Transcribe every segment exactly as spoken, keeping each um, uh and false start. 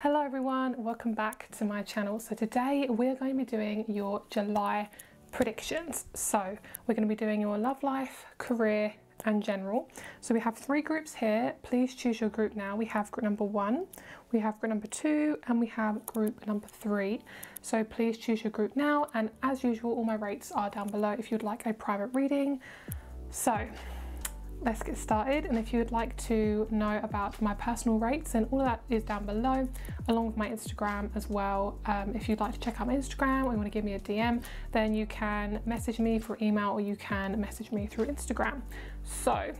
Hello everyone, welcome back to my channel. So today we're going to be doing your July predictions. So we're going to be doing your love life, career and general. So we have three groups here. Please choose your group now. We have group number one, we have group number two, and we have group number three. So please choose your group now. And as usual, all my rates are down below if you'd like a private reading. So let's get started, and if you would like to know about my personal rates, and all of that is down below along with my Instagram as well. Um, if you'd like to check out my Instagram or you want to give me a D M, then you can message me through email or you can message me through Instagram. So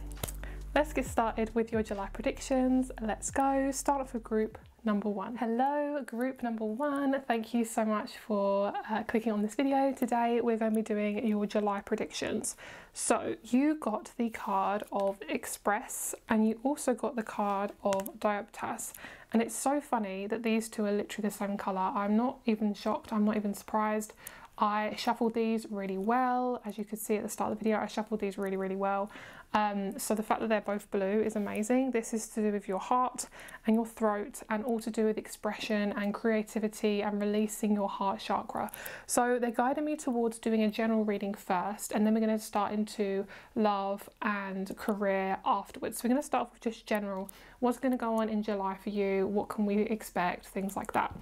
let's get started with your July predictions. Let's go. Start off with group number one. Hello group number one, thank you so much for uh, clicking on this video. Today we're going to be doing your July predictions. So you got the card of Express and you also got the card of Dioptas, and it's so funny that these two are literally the same colour. I'm not even shocked, I'm not even surprised. I shuffled these really well. As you could see at the start of the video, I shuffled these really, really well. Um, so the fact that they're both blue is amazing. This is to do with your heart and your throat, and all to do with expression and creativity and releasing your heart chakra. So they're guiding me towards doing a general reading first, and then we're gonna start into love and career afterwards. So we're gonna start off with just general. What's gonna go on in July for you? What can we expect? Things like that.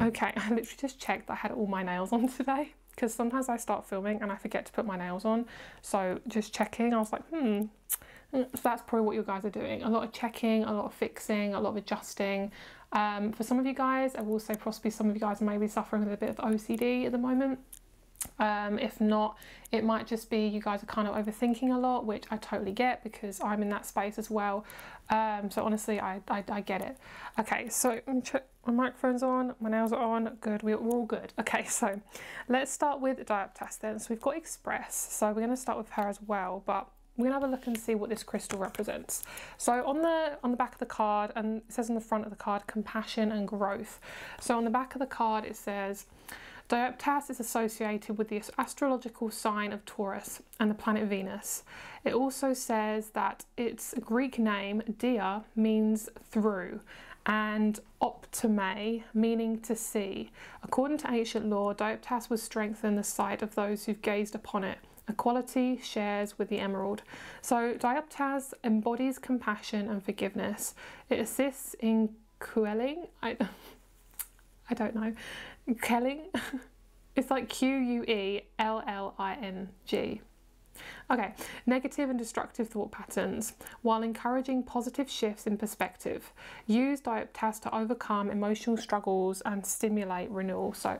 Okay, I literally just checked that I had all my nails on today, because sometimes I start filming and I forget to put my nails on. So just checking, I was like, hmm, so that's probably what you guys are doing. A lot of checking, a lot of fixing, a lot of adjusting. Um, for some of you guys, I will say possibly some of you guys may be suffering with a bit of O C D at the moment. Um, if not, it might just be you guys are kind of overthinking a lot, which I totally get because I'm in that space as well. Um, so honestly, I, I, I get it. Okay, so my microphone's on, my nails are on, good, we're all good. Okay, so let's start with Dioptas then. So we've got Express, so we're going to start with her as well, but we're gonna have a look and see what this crystal represents. So on the on the back of the card, and it says on the front of the card, compassion and growth. So on the back of the card it says, Dioptas is associated with the astrological sign of Taurus and the planet Venus. It also says that its Greek name, dia, means through, and optime, meaning to see. According to ancient lore, Dioptas was strengthened the sight of those who've gazed upon it. Equality shares with the emerald. So Dioptas embodies compassion and forgiveness. It assists in quelling, I, I don't know, quelling? It's like Q U E L L I N G. Okay, negative and destructive thought patterns, while encouraging positive shifts in perspective. Use Dioptas to overcome emotional struggles and stimulate renewal. So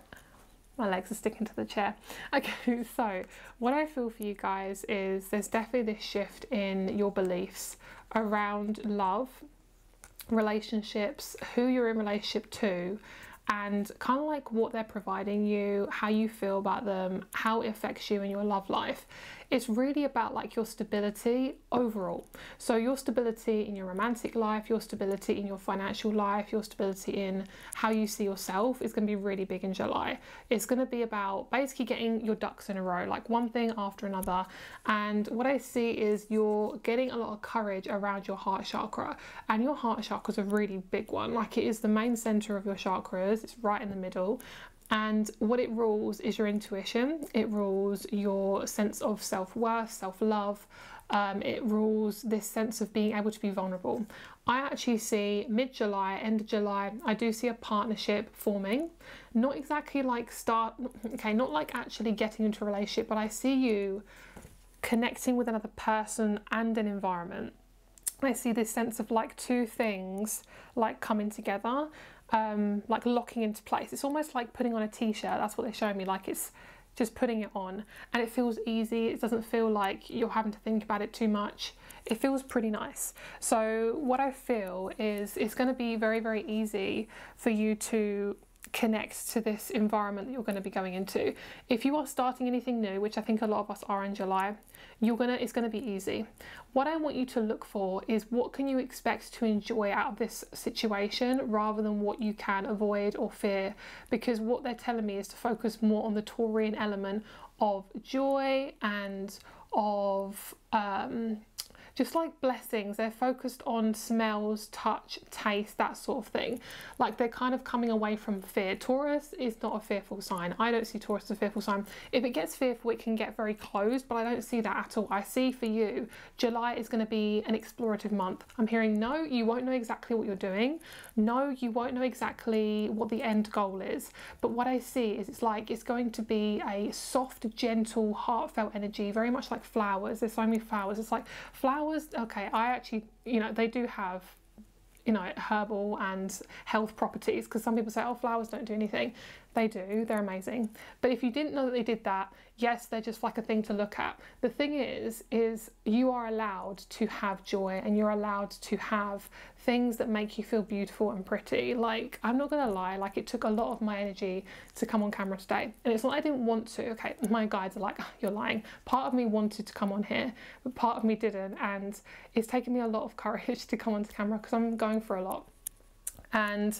my legs are sticking to the chair. Okay, so what I feel for you guys is there's definitely this shift in your beliefs around love, relationships, who you're in relationship to, and kind of like what they're providing you, how you feel about them, how it affects you in your love life. It's really about like your stability overall. So your stability in your romantic life, your stability in your financial life, your stability in how you see yourself is gonna be really big in July. It's gonna be about basically getting your ducks in a row, like one thing after another. And what I see is you're getting a lot of courage around your heart chakra, and your heart chakra is a really big one. Like it is the main center of your chakras. It's right in the middle, and what it rules is your intuition. It rules your sense of self-worth, self-love. Um, it rules this sense of being able to be vulnerable. I actually see mid-July, end of July, I do see a partnership forming. Not exactly like start, okay, not like actually getting into a relationship, but I see you connecting with another person and an environment. I see this sense of like two things like coming together, um, like locking into place. It's almost like putting on a t-shirt. That's what they're showing me. Like it's just putting it on and it feels easy. It doesn't feel like you're having to think about it too much. It feels pretty nice. So what I feel is it's going to be very, very easy for you to connect to this environment that you're going to be going into. If you are starting anything new, which I think a lot of us are in July, you're gonna it's gonna be easy. What I want you to look for is what can you expect to enjoy out of this situation, rather than what you can avoid or fear, because what they're telling me is to focus more on the Taurian element of joy and of um Just like blessings, they're focused on smells, touch, taste, that sort of thing. Like they're kind of coming away from fear. Taurus is not a fearful sign. I don't see Taurus as a fearful sign. If it gets fearful, it can get very closed, but I don't see that at all. I see for you, July is going to be an explorative month. I'm hearing no, you won't know exactly what you're doing. No, you won't know exactly what the end goal is. But what I see is it's like it's going to be a soft, gentle, heartfelt energy, very much like flowers. There's so many flowers. It's like flowers, okay, I actually, you know, they do have, you know, herbal and health properties, because some people say, oh, flowers don't do anything. They do, they're amazing. But if you didn't know that they did that, yes, they're just like a thing to look at. The thing is, is you are allowed to have joy and you're allowed to have things that make you feel beautiful and pretty. Like, I'm not gonna lie, like it took a lot of my energy to come on camera today. And it's not I didn't want to, okay, my guides are like, oh, you're lying. Part of me wanted to come on here, but part of me didn't. And it's taken me a lot of courage to come onto camera because I'm going for a lot. And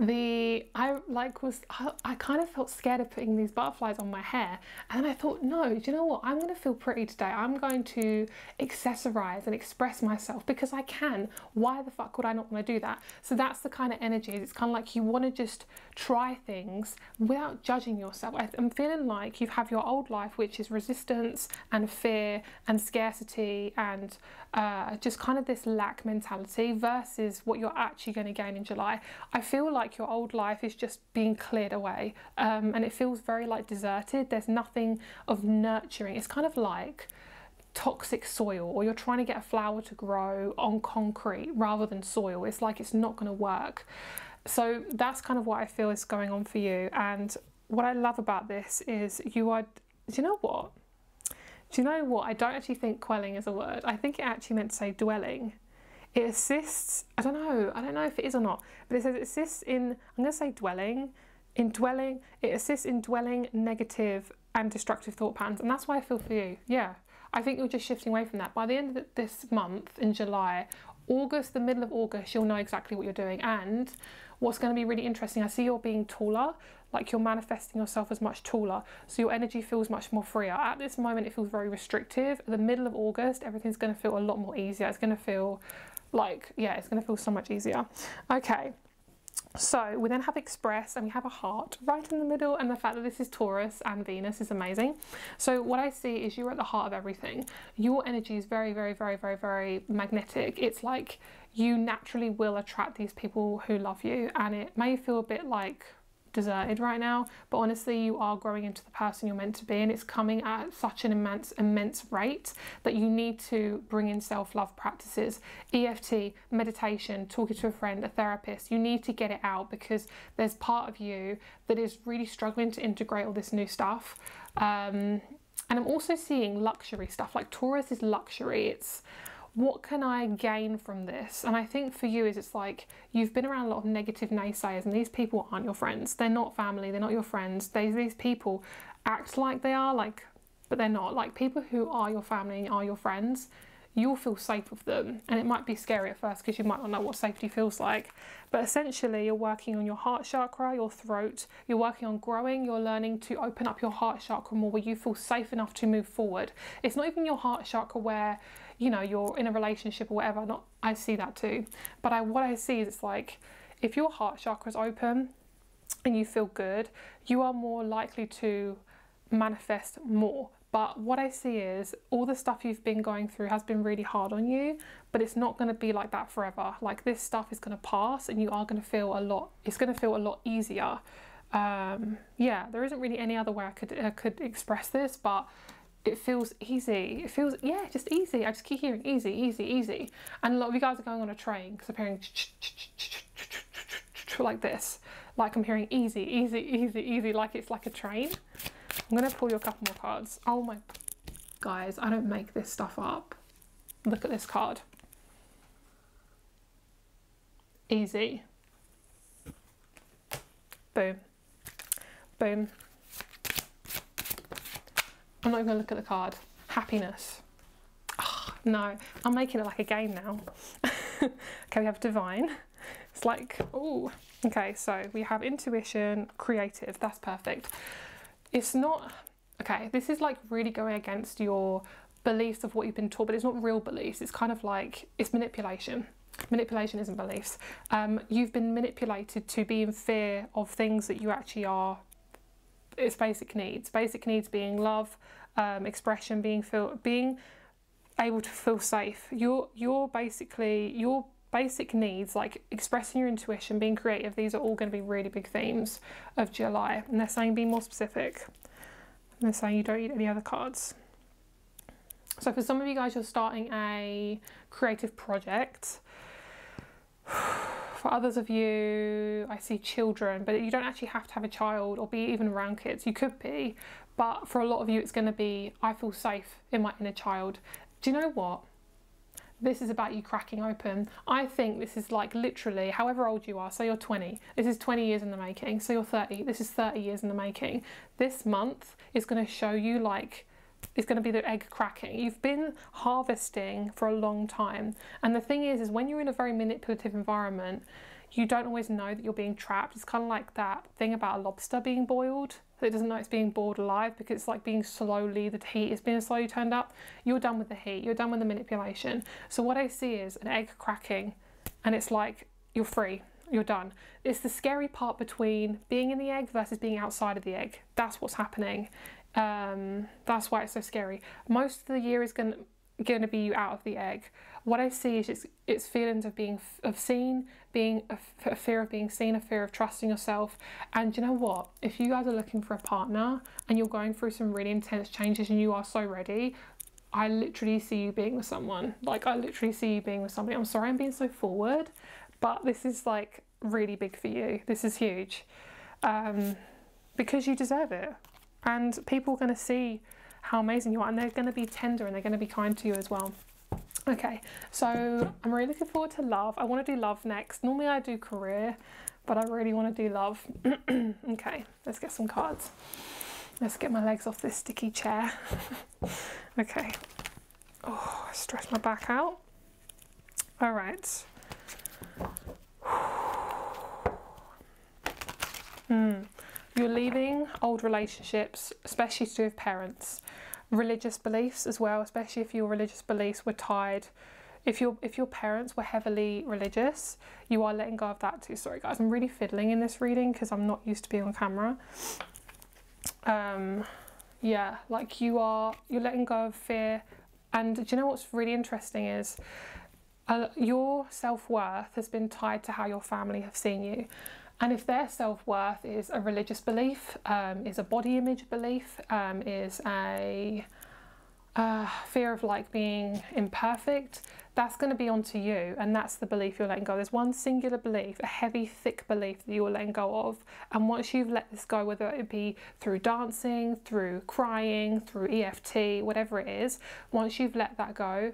the I like was I, I kind of felt scared of putting these butterflies on my hair, and I thought, no, do you know what, I'm going to feel pretty today. I'm going to accessorize and express myself because I can. Why the fuck would I not want to do that? So that's the kind of energy. It's kind of like you want to just try things without judging yourself. I, I'm feeling like you have your old life, which is resistance and fear and scarcity and uh, just kind of this lack mentality, versus what you're actually going to gain in July. I feel like Like your old life is just being cleared away, um, and it feels very like deserted. There's nothing of nurturing. It's kind of like toxic soil, or you're trying to get a flower to grow on concrete rather than soil. It's like it's not going to work. So that's kind of what I feel is going on for you. And what I love about this is you are, do you know what? Do you know what? I don't actually think quelling is a word. I think it actually meant to say dwelling. It assists, I don't know, I don't know if it is or not, but it says it assists in, I'm going to say dwelling, in dwelling, it assists in dwelling negative and destructive thought patterns. And that's why I feel for you, yeah. I think you're just shifting away from that. By the end of this month, in July, August, the middle of August, you'll know exactly what you're doing. And what's going to be really interesting, I see you're being taller, like you're manifesting yourself as much taller. So your energy feels much more freer. At this moment, it feels very restrictive. At the middle of August, everything's going to feel a lot more easier. It's going to feel like, yeah, it's going to feel so much easier. Okay, so we then have Express, and we have a heart right in the middle, and the fact that this is Taurus and Venus is amazing. So what I see is you're at the heart of everything. Your energy is very, very, very, very, very magnetic. It's like you naturally will attract these people who love you, and it may feel a bit like deserted right now, but honestly you are growing into the person you're meant to be, and it's coming at such an immense immense rate that you need to bring in self-love practices, E F T, meditation, talking to a friend, a therapist. You need to get it out because there's part of you that is really struggling to integrate all this new stuff. Um, and I'm also seeing luxury stuff, like Taurus is luxury. It's what can I gain from this? And I think for you is it's like you've been around a lot of negative naysayers, and these people aren't your friends. They're not family. They're not your friends. They, these people act like they are, like, but they're not. Like people who are your family and are your friends, you'll feel safe with them. And it might be scary at first because you might not know what safety feels like. But essentially, you're working on your heart chakra, your throat. You're working on growing. You're learning to open up your heart chakra more where you feel safe enough to move forward. It's not even your heart chakra where, you know, you're in a relationship or whatever. Not, I see that too. But I, what I see is it's like if your heart chakra is open and you feel good, you are more likely to manifest more. But what I see is all the stuff you've been going through has been really hard on you, but it's not going to be like that forever. Like this stuff is going to pass, and you are going to feel a lot, it's going to feel a lot easier. Um, yeah, there isn't really any other way I could, I could express this, but it feels easy. It feels, yeah, just easy. I just keep hearing easy, easy, easy. And a lot of you guys are going on a train because I'm hearing like this. Like I'm hearing easy, easy, easy, easy, like it's like a train. I'm going to pull you a couple more cards. Oh my... Guys, I don't make this stuff up. Look at this card. Easy. Boom. Boom. I'm not even going to look at the card. Happiness. Oh, no, I'm making it like a game now. Okay, we have divine. It's like, ooh. Okay, so we have intuition, creative. That's perfect. It's not, okay, this is like really going against your beliefs of what you've been taught, but it's not real beliefs. It's kind of like, it's manipulation. Manipulation isn't beliefs. Um, you've been manipulated to be in fear of things that you actually are. It's basic needs. Basic needs being love, um, expression, being feel, being able to feel safe. You're, you're basically, your basic needs, like expressing your intuition, being creative, these are all going to be really big themes of July. And they're saying be more specific. And they're saying you don't need any other cards. So for some of you guys, you're starting a creative project. For others of you, I see children, but you don't actually have to have a child or be even around kids. You could be, but for a lot of you, it's going to be, I feel safe in my inner child. Do you know what? This is about you cracking open. I think this is like literally, however old you are, so you're twenty, this is twenty years in the making. So you're thirty, this is thirty years in the making. This month is going to show you like, it's going to be the egg cracking. You've been harvesting for a long time. And the thing is, is when you're in a very manipulative environment, you don't always know that you're being trapped. It's kind of like that thing about a lobster being boiled. It doesn't know it's being boiled alive because it's like being slowly, the heat is being slowly turned up. You're done with the heat. You're done with the manipulation. So what I see is an egg cracking and it's like, you're free. You're done. It's the scary part between being in the egg versus being outside of the egg. That's what's happening. Um, that's why it's so scary. Most of the year is going to be you out of the egg. What I see is it's, it's feelings of being of seen, being a, a fear of being seen, a fear of trusting yourself. And you know what? If you guys are looking for a partner and you're going through some really intense changes and you are so ready, I literally see you being with someone. Like I literally see you being with somebody. I'm sorry I'm being so forward, but this is like really big for you. This is huge um, because you deserve it. And people are going to see how amazing you are, and they're going to be tender and they're going to be kind to you as well. Okay, so I'm really looking forward to love. I want to do love next. Normally I do career, but I really want to do love. Okay, let's get some cards. Let's get my legs off this sticky chair. Okay. Oh, I stretched my back out. All right. Hmm. You're leaving old relationships, especially to do with parents. Religious beliefs as well, especially if your religious beliefs were tied. If, you're, if your parents were heavily religious, you are letting go of that too. Sorry guys, I'm really fiddling in this reading because I'm not used to being on camera. Um, yeah, like you are, you're letting go of fear. And do you know what's really interesting is uh, your self-worth has been tied to how your family have seen you. And if their self-worth is a religious belief, um, is a body image belief, um, is a uh, fear of like being imperfect, that's going to be onto you, and that's the belief you're letting go. There's one singular belief, a heavy, thick belief that you're letting go of. And once you've let this go, whether it be through dancing, through crying, through E F T, whatever it is, once you've let that go,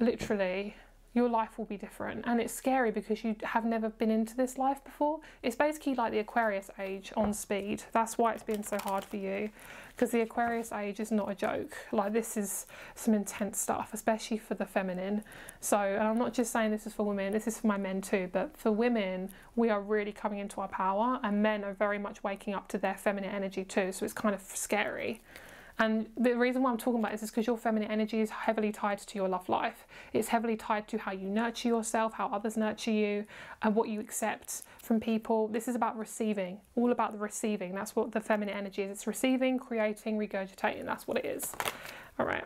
literally, your life will be different. And it's scary because you have never been into this life before. It's basically like the Aquarius age on speed. That's why it's been so hard for you, because the Aquarius age is not a joke. Like this is some intense stuff, especially for the feminine. So, and I'm not just saying this is for women, this is for my men too, but for women, we are really coming into our power, and men are very much waking up to their feminine energy too. So it's kind of scary. And the reason why I'm talking about this is because your feminine energy is heavily tied to your love life. It's heavily tied to how you nurture yourself, how others nurture you, and what you accept from people. This is about receiving, all about the receiving. That's what the feminine energy is. It's receiving, creating, regurgitating. That's what it is. All right.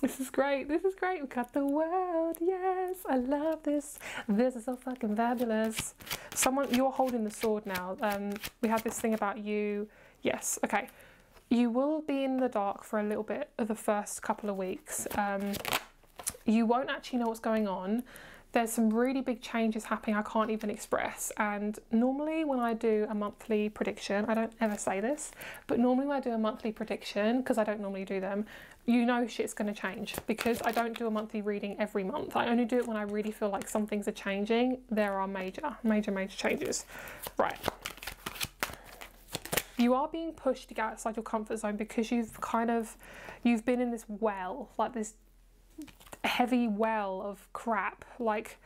This is great. This is great. We've got the world. Yes, I love this. This is so fucking fabulous. Someone, you're holding the sword now. Um, we have this thing about you. Yes. Okay. You will be in the dark for a little bit of the first couple of weeks. Um, you won't actually know what's going on. There's some really big changes happening I can't even express. And normally when I do a monthly prediction, I don't ever say this, but normally when I do a monthly prediction, because I don't normally do them, you know shit's going to change, because I don't do a monthly reading every month. I only do it when I really feel like some things are changing. There are major, major, major changes. Right. You are being pushed to get outside your comfort zone because you've kind of, you've been in this well, like this heavy well of crap. Like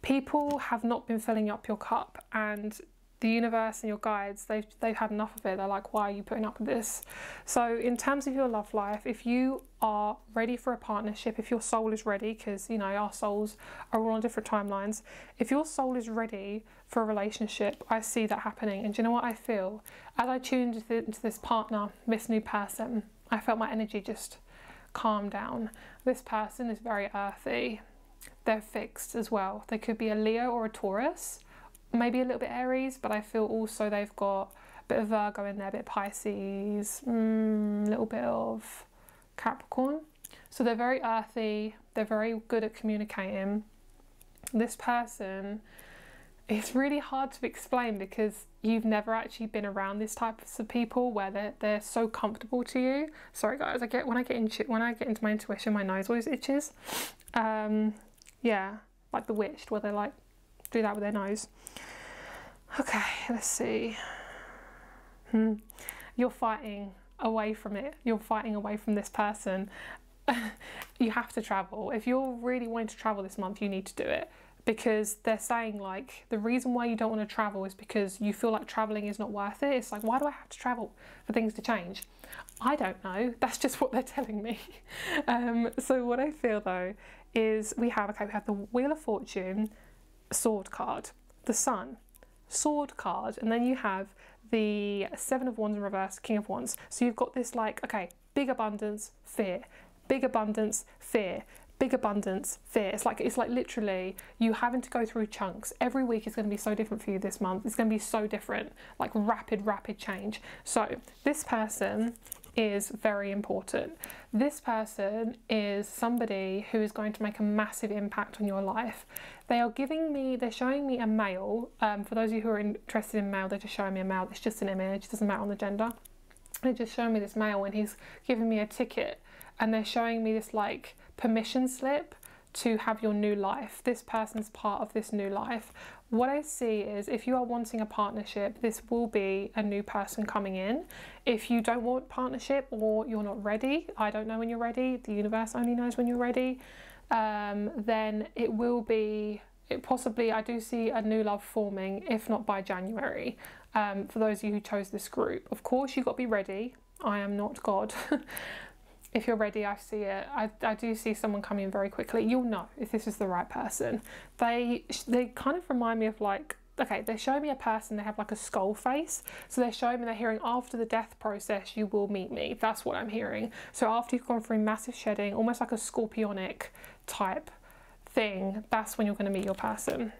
people have not been filling up your cup, and the universe and your guides, they've, they've had enough of it. They're like, why are you putting up with this? So in terms of your love life, if you are ready for a partnership, if your soul is ready, because, you know, our souls are all on different timelines. If your soul is ready for a relationship, I see that happening. And do you know what I feel? As I tuned into this partner, this new person, I felt my energy just calm down. This person is very earthy. They're fixed as well. They could be a Leo or a Taurus, maybe a little bit Aries, but I feel also they've got a bit of Virgo in there, a bit of Pisces, a mm, little bit of Capricorn. So they're very earthy, they're very good at communicating. This person, it's really hard to explain because you've never actually been around this type of people where they're, they're so comfortable to you. Sorry guys, I get when I get into when I get into my intuition, my nose always itches. Um, yeah, like Bewitched, where they're like, do that with their nose. Okay, let's see. Hmm. You're fighting away from it. You're fighting away from this person. You have to travel. If you're really wanting to travel this month, you need to do it, because they're saying like, the reason why you don't want to travel is because you feel like traveling is not worth it. It's like, why do I have to travel for things to change? I don't know. That's just what they're telling me. Um, so what I feel though is we have, okay, we have the Wheel of Fortune, Sword card, the Sun, Sword card, and then you have the Seven of Wands in reverse, King of Wands. So you've got this like, okay, big abundance, fear, big abundance, fear, big abundance, fear. It's like, it's like literally you having to go through chunks. Every week is going to be so different for you this month. It's going to be so different, like rapid, rapid change. So this person is very important. This person is somebody who is going to make a massive impact on your life. They are giving me, they're showing me a male. Um, for those of you who are interested in male, they're just showing me a male. It's just an image, it doesn't matter on the gender. They're just showing me this male and he's giving me a ticket, and they're showing me this like permission slip to have your new life. This person's part of this new life. What I see is if you are wanting a partnership, this will be a new person coming in. If you don't want partnership or you're not ready, I don't know when you're ready, the universe only knows when you're ready, um, then it will be, it possibly, I do see a new love forming, if not by January. Um, for those of you who chose this group, of course you've got to be ready. I am not God. If you're ready, I see it. I, I do see someone come in very quickly. You'll know if this is the right person. They they kind of remind me of like, okay, they show me a person, they have like a skull face. So they're showing me, they're hearing after the death process, you will meet me. That's what I'm hearing. So after you've gone through massive shedding, almost like a scorpionic type thing, that's when you're gonna meet your person.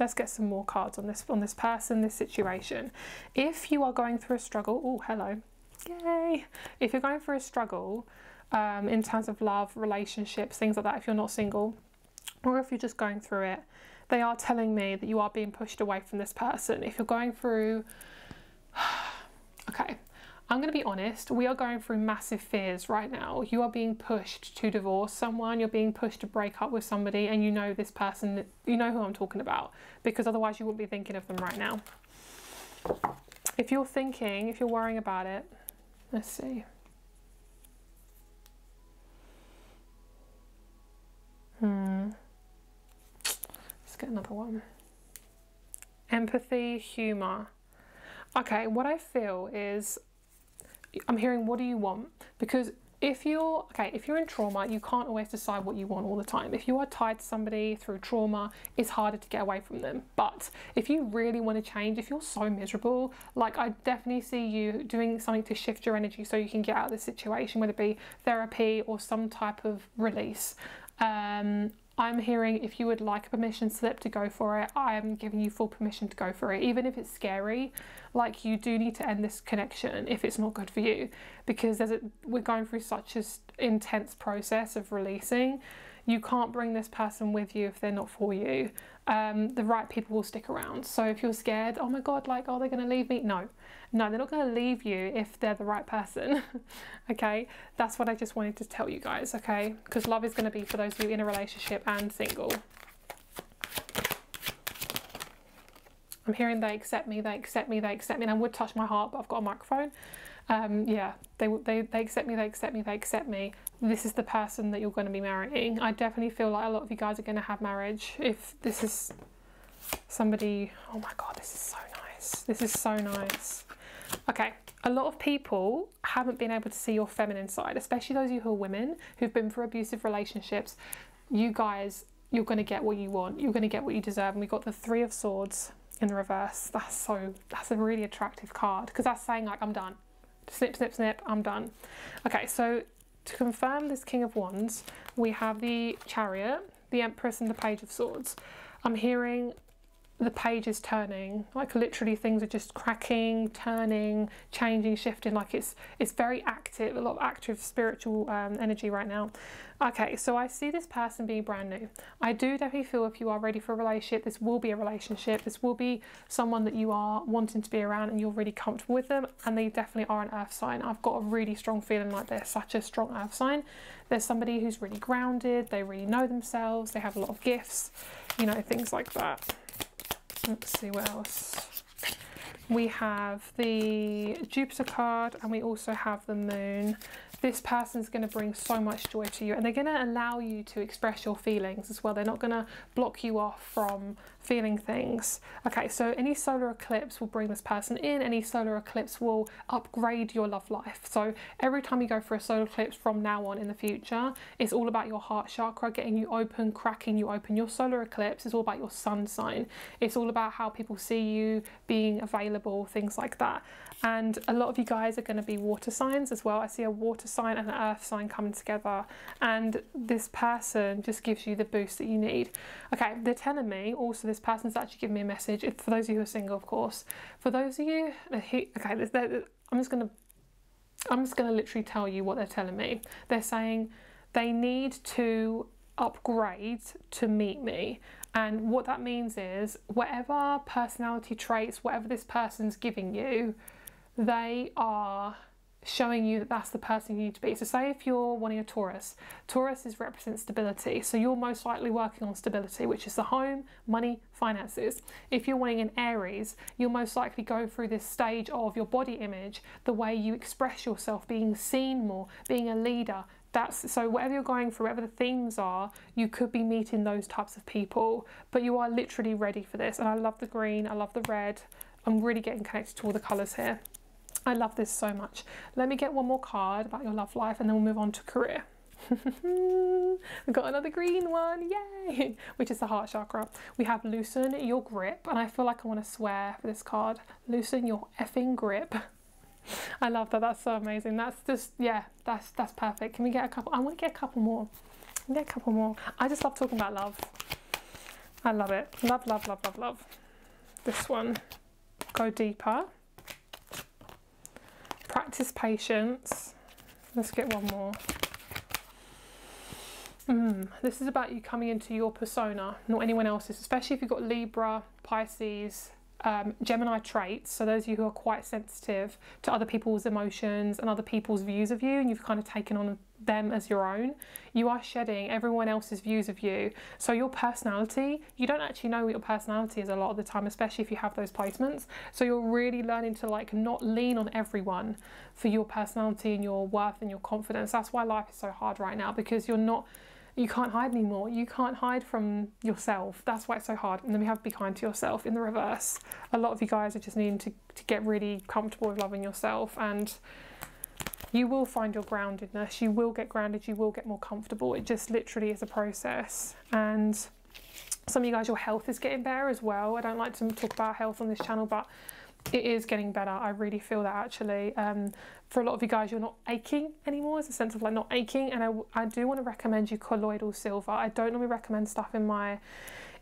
Let's get some more cards on this, on this person, this situation. If you are going through a struggle, oh, hello. Yay! If you're going through a struggle um, in terms of love, relationships, things like that, if you're not single, or if you're just going through it, they are telling me that you are being pushed away from this person. If you're going through... okay, I'm going to be honest, we are going through massive fears right now. You are being pushed to divorce someone, you're being pushed to break up with somebody, and you know this person, you know who I'm talking about, because otherwise you wouldn't be thinking of them right now. If you're thinking, if you're worrying about it, let's see. Hmm. Let's get another one. Empathy, humour. Okay, what I feel is, I'm hearing, what do you want? Because if you're, okay, if you're in trauma, you can't always decide what you want all the time. If you are tied to somebody through trauma, it's harder to get away from them. But if you really want to change, if you're so miserable, like I definitely see you doing something to shift your energy so you can get out of this situation, whether it be therapy or some type of release. Um, I'm hearing if you would like a permission slip to go for it, I am giving you full permission to go for it. Even if it's scary, like you do need to end this connection if it's not good for you, because there's a, we're going through such an intense process of releasing. You can't bring this person with you if they're not for you. Um, the right people will stick around. So if you're scared, oh my God, like, oh, they're going to leave me. No, no, they're not going to leave you if they're the right person. Okay. That's what I just wanted to tell you guys. Okay. Because love is going to be for those of you in a relationship and single. I'm hearing they accept me, they accept me, they accept me. And I would touch my heart, but I've got a microphone. Um, yeah, they, they, they accept me, they accept me, they accept me. This is the person that you're going to be marrying. I definitely feel like a lot of you guys are going to have marriage. If this is somebody, oh my God, this is so nice. this. This is so nice. Okay, a lot of people haven't been able to see your feminine side, especially those of you who are women who've been through abusive relationships. You guys, you're going to get what you want. You're going to get what you deserve. And we got the Three of Swords in the reverse. That's so, that's a really attractive card, because that's saying like, I'm done. Snip, snip, snip, I'm done. Okay, so to confirm this King of Wands, we have the Chariot, the Empress and the Page of Swords. I'm hearing the page is turning, like literally things are just cracking, turning, changing, shifting, like it's it's very active, a lot of active spiritual um, energy right now. Okay, so I see this person being brand new. I do definitely feel if you are ready for a relationship, this will be a relationship, this will be someone that you are wanting to be around and you're really comfortable with them, and they definitely are an earth sign. I've got a really strong feeling like they're such a strong earth sign. There's somebody who's really grounded, they really know themselves, they have a lot of gifts, you know, things like that. Let's see what else. We have the Jupiter card and we also have the Moon. This person's going to bring so much joy to you, and they're going to allow you to express your feelings as well. They're not going to block you off from feeling things. Okay, so any solar eclipse will bring this person in. Any solar eclipse will upgrade your love life. So every time you go for a solar eclipse from now on in the future, it's all about your heart chakra, getting you open, cracking you open. Your solar eclipse is all about your sun sign. It's all about how people see you, being available, things like that. And a lot of you guys are going to be water signs as well. I see a water sign and an earth sign coming together, and this person just gives you the boost that you need. Okay, they're telling me also this person's actually giving me a message, if, for those of you who are single of course, for those of you who, okay, they're, they're, I'm just gonna I'm just gonna literally tell you what they're telling me. They're saying they need to upgrade to meet me, and what that means is whatever personality traits, whatever this person's giving you, they are showing you that that's the person you need to be. So say if you're wanting a Taurus, Taurus is represents stability, so you're most likely working on stability, which is the home, money, finances. If you're wanting an Aries, you'll most likely go through this stage of your body image, the way you express yourself, being seen more, being a leader. That's, so whatever you're going for, whatever the themes are, you could be meeting those types of people, but you are literally ready for this. And I love the green, I love the red, I'm really getting connected to all the colours here. I love this so much. Let me get one more card about your love life and then we'll move on to career. We've got another green one, yay! Which is the heart chakra. We have loosen your grip, and I feel like I want to swear for this card. Loosen your effing grip. I love that, that's so amazing. That's just, yeah, that's that's perfect. Can we get a couple? I want to get a couple more. Get a couple more. I just love talking about love. I love it. Love, love, love, love, love. This one. Go deeper. Practice patience. Let's get one more. Mm, this is about you coming into your persona, not anyone else's, especially if you've got Libra, Pisces, um, Gemini traits. So those of you who are quite sensitive to other people's emotions and other people's views of you, and you've kind of taken on them as your own, you are shedding everyone else's views of you. So your personality, you don't actually know what your personality is a lot of the time, especially if you have those placements. So you're really learning to like not lean on everyone for your personality and your worth and your confidence. That's why life is so hard right now, because you're not, you can't hide anymore. You can't hide from yourself. That's why it's so hard. And then we have be kind to yourself in the reverse. A lot of you guys are just needing to, to get really comfortable with loving yourself, and you will find your groundedness, you will get grounded, you will get more comfortable. It just literally is a process. And some of you guys, your health is getting better as well. I don't like to talk about health on this channel, but it is getting better. I really feel that actually. Um, for a lot of you guys, you're not aching anymore. It's a sense of like not aching. And I, I do want to recommend you colloidal silver. I don't normally recommend stuff in my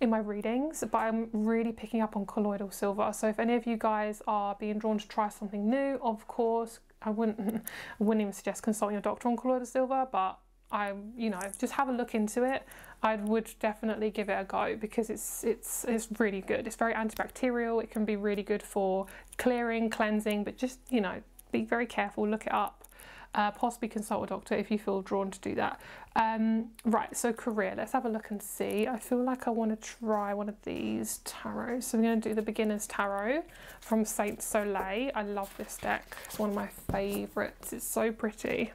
in my readings, but I'm really picking up on colloidal silver. So if any of you guys are being drawn to try something new, of course, I wouldn't, I wouldn't even suggest consulting your doctor on colloidal silver, but I, you know, just have a look into it. I would definitely give it a go, because it's it's it's really good. It's very antibacterial. It can be really good for clearing, cleansing, but just, you know, be very careful. Look it up. Uh, possibly consult a doctor if you feel drawn to do that. Um, right, so career. Let's have a look and see. I feel like I want to try one of these tarots. So we're going to do the Beginner's Tarot from Saint Soleil. I love this deck. It's one of my favourites. It's so pretty.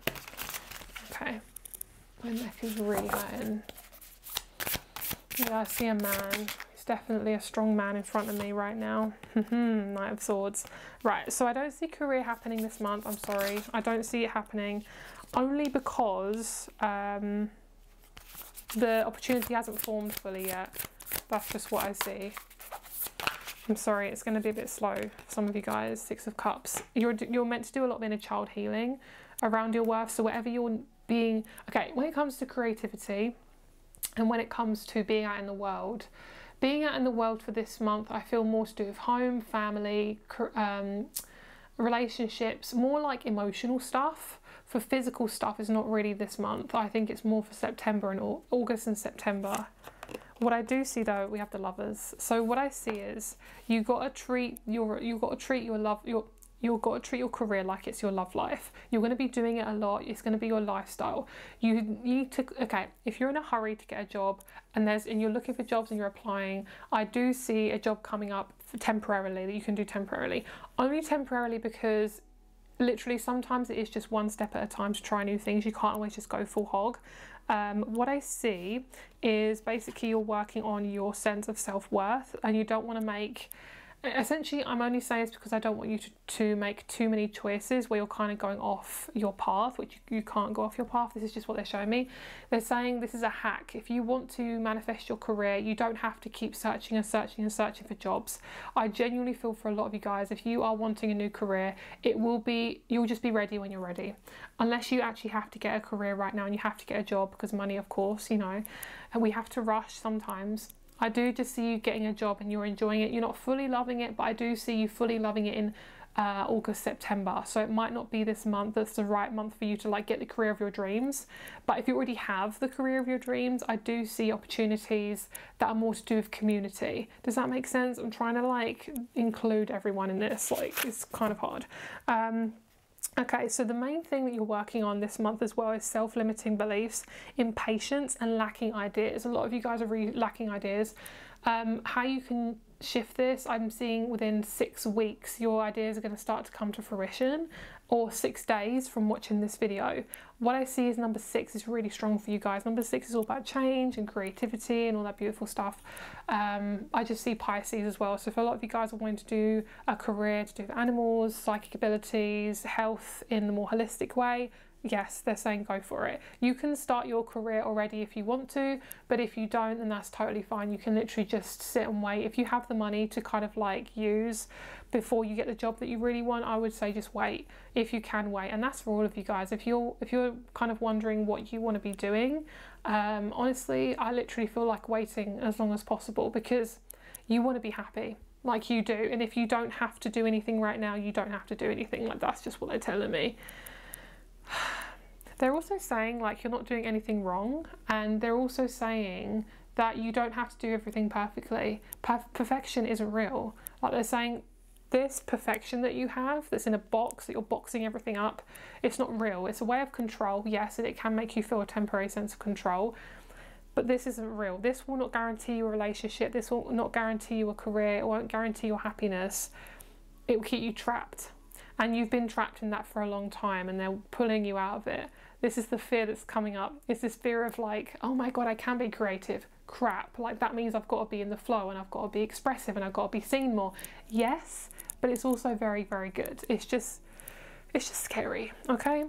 Okay. My neck is really hurting. Yeah, I see a man. He's definitely a strong man in front of me right now. Knight of Swords. Right, so I don't see career happening this month. I'm sorry. I don't see it happening, only because um, the opportunity hasn't formed fully yet. That's just what I see. I'm sorry, it's going to be a bit slow for some of you guys. Six of Cups. You're, you're meant to do a lot of inner child healing around your worth. So whatever you're being... Okay, when it comes to creativity and when it comes to being out in the world, being out in the world for this month, I feel more to do with home, family, um, relationships, more like emotional stuff. For physical stuff is not really this month. I think it's more for September and August and September. What I do see though, we have the Lovers. So what I see is you gotta treat your you gotta treat your love your you've got to treat your career like it's your love life. You're going to be doing it a lot. It's going to be your lifestyle. You need to, okay, if you're in a hurry to get a job and there's and you're looking for jobs and you're applying, I do see a job coming up temporarily that you can do temporarily. Only temporarily, because literally sometimes it is just one step at a time to try new things. You can't always just go full hog. Um, what I see is basically you're working on your sense of self-worth, and you don't want to make... Essentially, I'm only saying this because I don't want you to, to make too many choices where you're kind of going off your path, which you, you can't go off your path. This is just what they're showing me. They're saying this is a hack. If you want to manifest your career, you don't have to keep searching and searching and searching for jobs. I genuinely feel for a lot of you guys, if you are wanting a new career, it will be, you'll just be ready when you're ready. Unless you actually have to get a career right now and you have to get a job because money, of course, you know, and we have to rush sometimes. I do just see you getting a job and you're enjoying it. You're not fully loving it, but I do see you fully loving it in uh, August, September. So it might not be this month that's the right month for you to like get the career of your dreams. But if you already have the career of your dreams, I do see opportunities that are more to do with community. Does that make sense? I'm trying to like include everyone in this. Like, it's kind of hard. Um, Okay, so the main thing that you're working on this month as well is self-limiting beliefs, impatience, and lacking ideas. A lot of you guys are really lacking ideas. Um, how you can shift this, I'm seeing within six weeks, your ideas are going to start to come to fruition, or six days from watching this video. What I see is number six is really strong for you guys. Number six is all about change and creativity and all that beautiful stuff. Um, I just see Pisces as well. So if a lot of you guys are wanting to do a career to do with animals, psychic abilities, health in the more holistic way, yes, they're saying go for it. You can start your career already if you want to, but if you don't, then that's totally fine. You can literally just sit and wait. If you have the money to kind of like use before you get the job that you really want, I would say just wait if you can wait. And that's for all of you guys. If you're if you're kind of wondering what you want to be doing, um, honestly, I literally feel like waiting as long as possible, because you want to be happy. Like, you do. And if you don't have to do anything right now, you don't have to do anything. Like, that's just what they're telling me. They're also saying like you're not doing anything wrong, and they're also saying that you don't have to do everything perfectly. Perf perfection isn't real. Like, they're saying this perfection that you have that's in a box, that you're boxing everything up, it's not real. It's a way of control, yes, and it can make you feel a temporary sense of control, but this isn't real. This will not guarantee you a relationship. This will not guarantee you a career. It won't guarantee your happiness. It will keep you trapped. And you've been trapped in that for a long time, and they're pulling you out of it. This is the fear that's coming up. It's this fear of like, oh my God, I can be creative. Crap. Like, that means I've got to be in the flow, and I've got to be expressive, and I've got to be seen more. Yes, but it's also very, very good. It's just, it's just scary. Okay.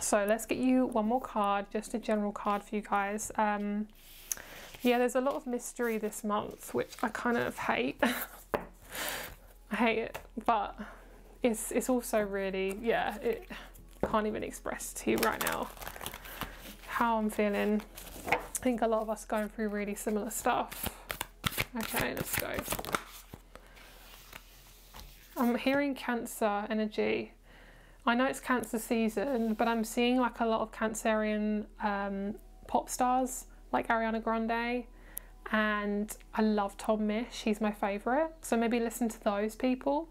So let's get you one more card, just a general card for you guys. Um, yeah, there's a lot of mystery this month, which I kind of hate. I hate it, but... It's, it's also really, yeah, it can't even express to you right now how I'm feeling. I think a lot of us are going through really similar stuff. Okay, let's go. I'm hearing Cancer energy. I know it's Cancer season, but I'm seeing like a lot of Cancerian um, pop stars like Ariana Grande. And I love Tom Misch, he's my favourite. So maybe listen to those people.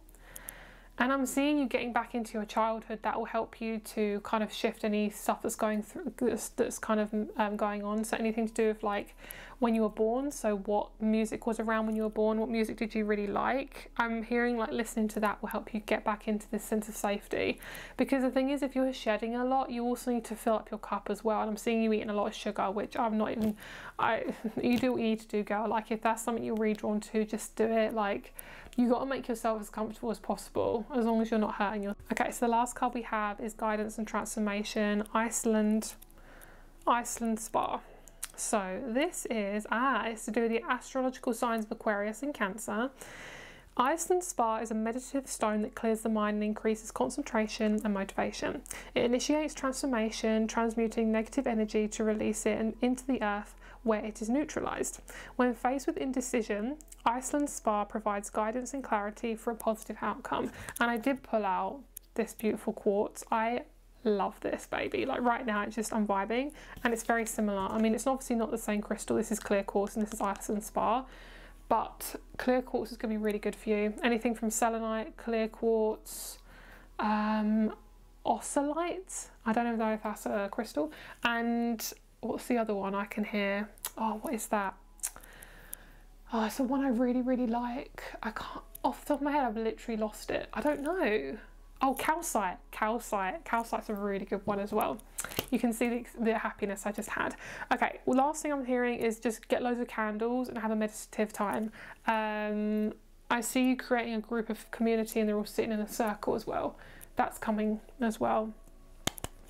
And I'm seeing you getting back into your childhood. That will help you to kind of shift any stuff that's going through, that's, that's kind of um, going on. So anything to do with like when you were born. So what music was around when you were born? What music did you really like? I'm hearing like listening to that will help you get back into this sense of safety. Because the thing is, if you're shedding a lot, you also need to fill up your cup as well. And I'm seeing you eating a lot of sugar, which I'm not even, I, you do what you need to do, girl. Like if that's something you're really drawn to, just do it. Like you got to make yourself as comfortable as possible, as long as you're not hurting yourself. Okay, so the last card we have is Guidance and Transformation, Iceland, Iceland Spar. So this is, ah, it's to do with the astrological signs of Aquarius and Cancer. Iceland Spar is a meditative stone that clears the mind and increases concentration and motivation. It initiates transformation, transmuting negative energy to release it and into the earth where it is neutralized. When faced with indecision, Iceland Spar provides guidance and clarity for a positive outcome. And I did pull out this beautiful quartz. I love this, baby. Like right now, it's just, I'm vibing, and it's very similar. I mean, it's obviously not the same crystal. This is clear quartz and this is Iceland Spar. But clear quartz is going to be really good for you. Anything from selenite, clear quartz, um, ocelite. I don't know if that's a crystal. And what's the other one I can hear? Oh, what is that? Oh, it's the one I really, really like. I can't, off the top of my head, I've literally lost it. I don't know. Oh, calcite, calcite. Calcite's a really good one as well. You can see the, the happiness I just had. Okay, well, last thing I'm hearing is just get loads of candles and have a meditative time. Um, I see you creating a group of community and they're all sitting in a circle as well. That's coming as well.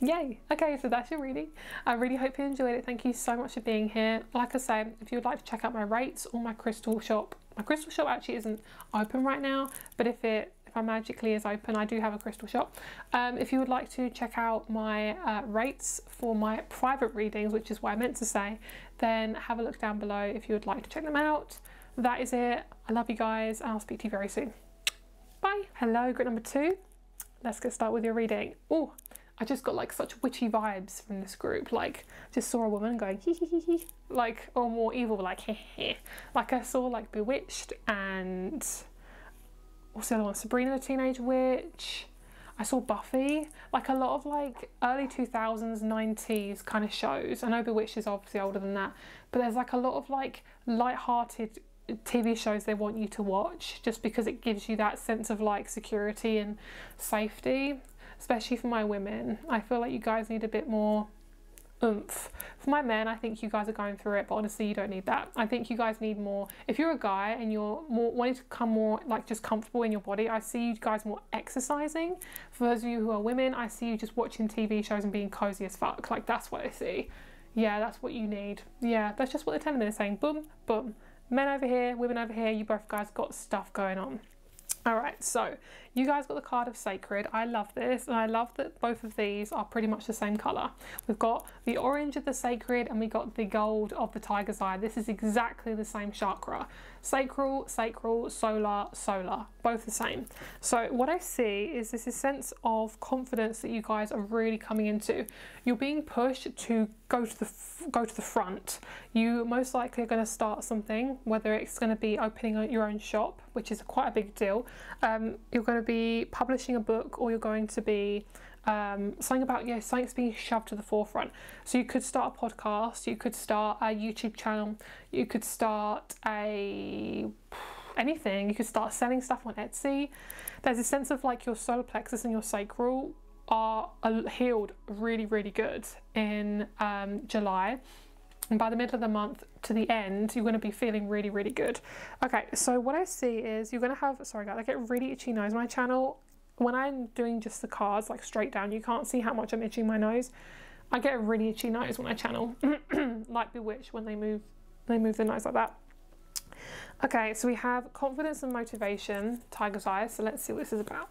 Yay. Okay, so that's your reading. I really hope you enjoyed it. Thank you so much for being here. Like I say, if you would like to check out my rates or my crystal shop, my crystal shop actually isn't open right now, but if it I magically is open, I do have a crystal shop. Um, if you would like to check out my uh, rates for my private readings, which is what I meant to say, then have a look down below if you would like to check them out. That is it. I love you guys, and I'll speak to you very soon. Bye. Hello, group number two. Let's get started with your reading. Oh, I just got like such witchy vibes from this group. Like, just saw a woman going hee hee hee hee, like, or more evil, like heh heh. Like I saw like Bewitched and. What's the other one? Sabrina the Teenage Witch. I saw Buffy. Like a lot of like early two thousands, nineties kind of shows. I know Bewitched is obviously older than that, but there's like a lot of like light-hearted T V shows they want you to watch just because it gives you that sense of like security and safety, especially for my women. I feel like you guys need a bit more oomph. For my men, I think you guys are going through it, but honestly, you don't need that. I think you guys need more. If you're a guy and you're more wanting to become more like just comfortable in your body, I see you guys more exercising. For those of you who are women, I see you just watching T V shows and being cozy as fuck. Like, that's what I see. Yeah, that's what you need. Yeah, that's just what they're telling me. They're saying boom boom, men over here, women over here, you both guys got stuff going on. All right, so you guys got the card of Sacred. I love this, and I love that both of these are pretty much the same color. We've got the orange of the Sacred, and we got the gold of the Tiger's Eye. This is exactly the same chakra. Sacral, sacral, solar, solar, both the same. So what I see is this is sense of confidence that you guys are really coming into. You're being pushed to go to the f go to the front. You most likely are going to start something, whether it's going to be opening your own shop, which is quite a big deal. Um, you're going to be publishing a book, or you're going to be um, something about, yeah, something's being shoved to the forefront. So you could start a podcast, you could start a YouTube channel, you could start a anything, you could start selling stuff on Etsy. There's a sense of like your solar plexus and your sacral are healed really, really good in um, July. And by the middle of the month to the end, you're going to be feeling really, really good. Okay, so what I see is you're going to have, sorry guys, I get really itchy nose. My channel, when I'm doing just the cards, like straight down, you can't see how much I'm itching my nose. I get a really itchy nose when I channel, like Bewitched, when they move, they move the nose like that. Okay, so we have confidence and motivation, Tiger's Eye. So let's see what this is about.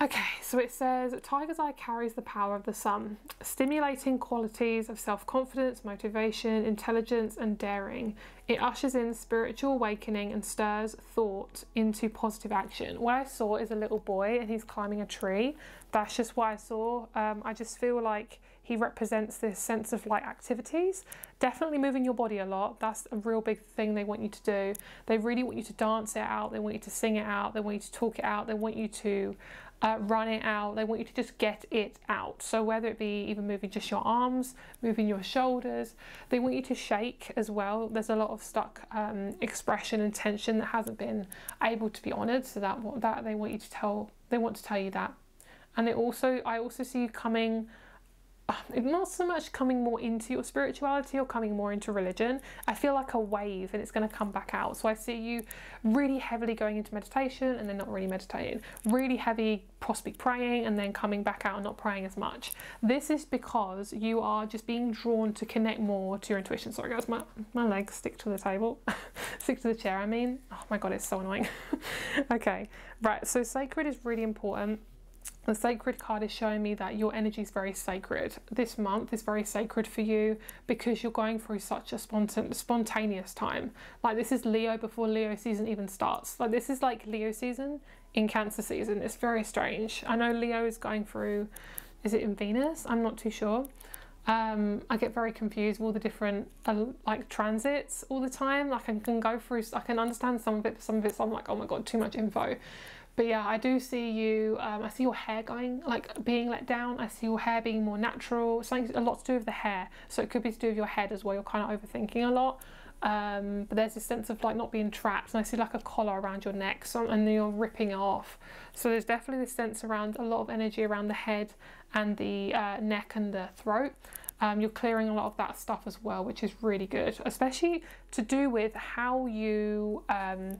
Okay, so it says, Tiger's Eye carries the power of the sun, stimulating qualities of self-confidence, motivation, intelligence, and daring. It ushers in spiritual awakening and stirs thought into positive action. What I saw is a little boy and he's climbing a tree. That's just what I saw. Um, I just feel like He represents this sense of light activities. Definitely moving your body a lot. That's a real big thing they want you to do. They really want you to dance it out. They want you to sing it out. They want you to talk it out. They want you to uh, run it out. They want you to just get it out. So whether it be even moving just your arms, moving your shoulders, they want you to shake as well. There's a lot of stuck um, expression and tension that hasn't been able to be honoured. So that that they want you to tell. They want to tell you that. And it also, I also see you coming. Not so much coming more into your spirituality or coming more into religion. I feel like a wave and it's going to come back out. So I see you really heavily going into meditation and then not really meditating. Really heavy possibly praying and then coming back out and not praying as much. This is because you are just being drawn to connect more to your intuition. Sorry guys, my, my legs stick to the table. Stick to the chair, I mean. Oh my god, it's so annoying. Okay, right, so sacred is really important. The sacred card is showing me that your energy is very sacred. This month is very sacred for you because you're going through such a spontan spontaneous time. Like this is Leo before Leo season even starts. Like this is like Leo season in Cancer season. It's very strange. I know Leo is going through, is it in Venus? I'm not too sure. Um, I get very confused with all the different uh, like transits all the time. Like I can go through, I can understand some of it, but some of it's I'm like, oh my God, too much info. But yeah, I do see you, um, I see your hair going, like being let down. I see your hair being more natural. Something, a lot to do with the hair. So it could be to do with your head as well. You're kind of overthinking a lot. Um, but there's this sense of like not being trapped. And I see like a collar around your neck so, and you're ripping it off. So there's definitely this sense around a lot of energy around the head and the uh, neck and the throat. Um, you're clearing a lot of that stuff as well, which is really good, especially to do with how you... Um,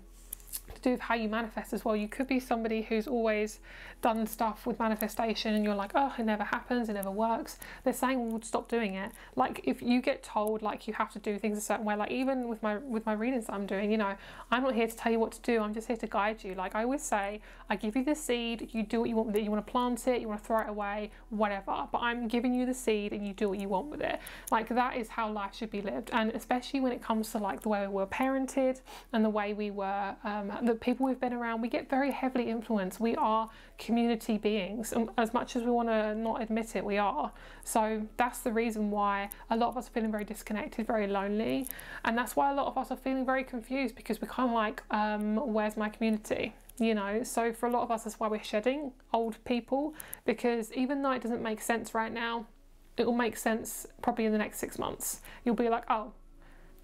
to do with how you manifest as well. You could be somebody who's always done stuff with manifestation and you're like, oh, it never happens, it never works. They're saying, well, stop doing it. Like if you get told like you have to do things a certain way, like even with my with my readings that I'm doing, you know, I'm not here to tell you what to do, I'm just here to guide you. Like I always say, I give you the seed, you do what you want with it. You want to plant it, you want to throw it away, whatever, but I'm giving you the seed and you do what you want with it. Like that is how life should be lived. And especially when it comes to like the way we were parented and the way we were um the people we've been around, we get very heavily influenced. We are community beings, and as much as we want to not admit it, we are. So that's the reason why a lot of us are feeling very disconnected, very lonely, and that's why a lot of us are feeling very confused, because we're kind of like, um, where's my community? You know, so for a lot of us, that's why we're shedding old people, because even though it doesn't make sense right now, it will make sense probably in the next six months. You'll be like, oh,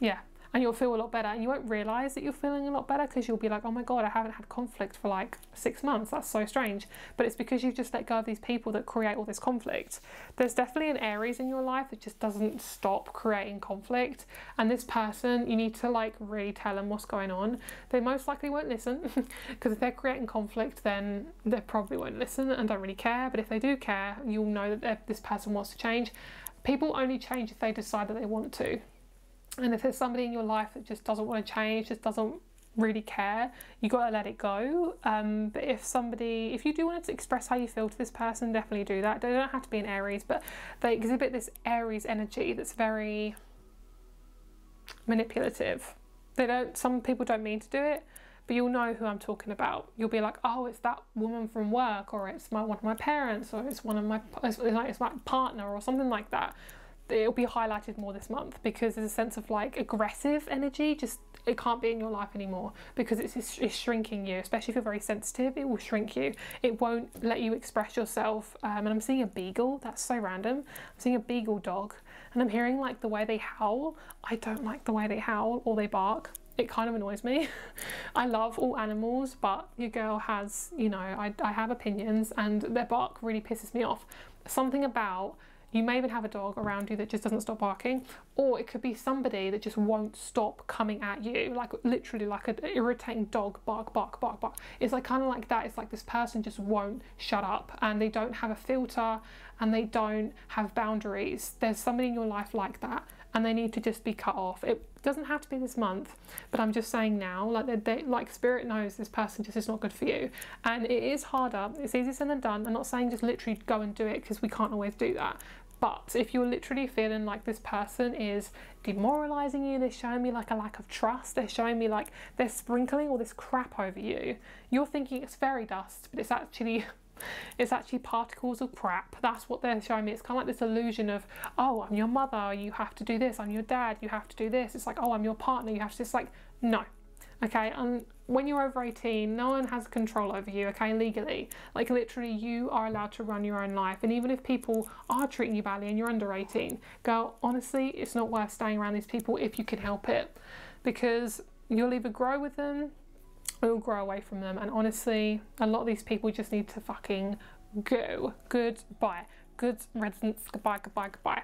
yeah. And you'll feel a lot better, and you won't realise that you're feeling a lot better because you'll be like, oh my god, I haven't had conflict for like six months, that's so strange. But it's because you've just let go of these people that create all this conflict. There's definitely an Aries in your life that just doesn't stop creating conflict, and this person, you need to like really tell them what's going on. They most likely won't listen, because if they're creating conflict, then they probably won't listen and don't really care. But if they do care, you'll know that this person wants to change. People only change if they decide that they want to. And if there's somebody in your life that just doesn't want to change, just doesn't really care, you got to let it go. Um, but if somebody, if you do want to express how you feel to this person, definitely do that. They don't have to be an Aries, but they exhibit this Aries energy that's very manipulative. They don't, some people don't mean to do it, but you'll know who I'm talking about. You'll be like, oh, it's that woman from work, or it's my one of my parents, or it's one of my, it's, it's my partner, or something like that. It'll be highlighted more this month, because there's a sense of like aggressive energy, just it can't be in your life anymore, because it's, it's shrinking you. Especially if you're very sensitive, it will shrink you, it won't let you express yourself. Um, and I'm seeing a beagle, that's so random. I'm seeing a beagle dog, and I'm hearing like the way they howl. I don't like the way they howl or they bark, it kind of annoys me. I love all animals, but your girl has, you know, I, I have opinions, and their bark really pisses me off. Something about, you may even have a dog around you that just doesn't stop barking, or it could be somebody that just won't stop coming at you, like literally like an irritating dog, bark, bark, bark, bark. It's like kind of like that. It's like this person just won't shut up, and they don't have a filter, and they don't have boundaries. There's somebody in your life like that, and they need to just be cut off. It doesn't have to be this month, but I'm just saying now, like they, they, like spirit knows this person just is not good for you. And it is harder, it's easier said than done. I'm not saying just literally go and do it, because we can't always do that. But if you're literally feeling like this person is demoralizing you, they're showing me like a lack of trust, they're showing me like they're sprinkling all this crap over you. You're thinking it's fairy dust, but it's actually It's actually particles of crap. That's what they're showing me. It's kind of like this illusion of, oh, I'm your mother, you have to do this. I'm your dad, you have to do this. It's like, oh, I'm your partner, you have to. It's like, no. Okay, and when you're over eighteen, no one has control over you, okay, legally. Like, literally, you are allowed to run your own life. And even if people are treating you badly and you're under eighteen, girl, honestly, it's not worth staying around these people if you can help it. Because you'll either grow with them or you'll grow away from them. And honestly, a lot of these people just need to fucking go. Goodbye. Good riddance. Goodbye, goodbye, goodbye.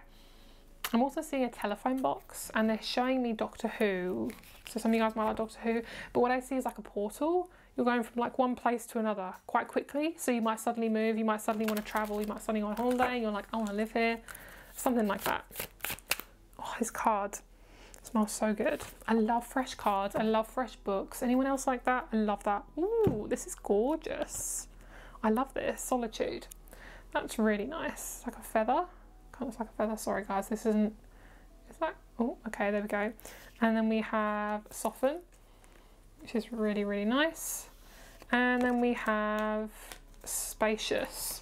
I'm also seeing a telephone box, and they're showing me Doctor Who. So some of you guys might like Doctor Who, but what I see is like a portal. You're going from like one place to another quite quickly. So you might suddenly move, you might suddenly want to travel, you might suddenly go on holiday, and you're like, I want to live here. Something like that. Oh, this card smells so good. I love fresh cards. I love fresh books. Anyone else like that? I love that. Ooh, this is gorgeous. I love this. Solitude. That's really nice. It's like a feather. Looks like a feather. Sorry guys, this isn't, is that, oh okay, there we go. And then we have Soften, which is really really nice. And then we have Spacious.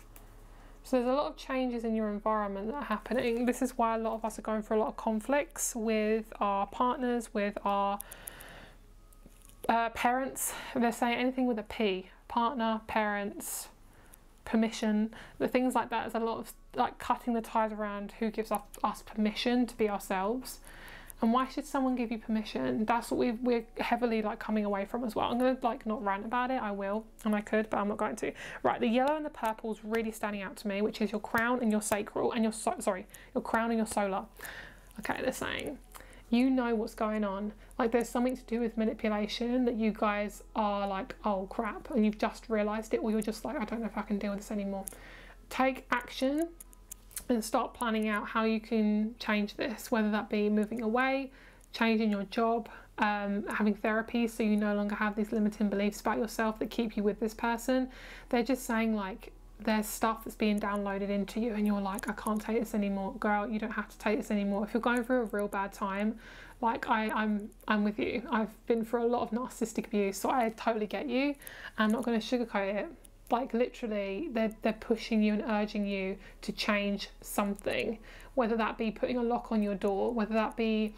So there's a lot of changes in your environment that are happening. This is why a lot of us are going through a lot of conflicts with our partners, with our uh, parents. They're saying anything with a P, partner, parents, permission, the things like that. Is a lot of like cutting the ties around who gives us, us permission to be ourselves, and why should someone give you permission? That's what we've, we're heavily like coming away from as well. I'm gonna like not rant about it. I will, and I could, but I'm not going to. Right, the yellow and the purple is really standing out to me, which is your crown and your sacral and your so sorry your crown and your solar. Okay, they're saying, you know what's going on. Like, there's something to do with manipulation that you guys are like, oh crap, and you've just realised it, or you're just like, I don't know if I can deal with this anymore. Take action and start planning out how you can change this, whether that be moving away, changing your job, um, having therapy so you no longer have these limiting beliefs about yourself that keep you with this person. They're just saying like, there's stuff that's being downloaded into you and you're like, I can't take this anymore. Girl, you don't have to take this anymore. If you're going through a real bad time, like I, I'm I'm with you. I've been through a lot of narcissistic abuse, so I totally get you. I'm not going to sugarcoat it. Like, literally, they're, they're pushing you and urging you to change something, whether that be putting a lock on your door, whether that be,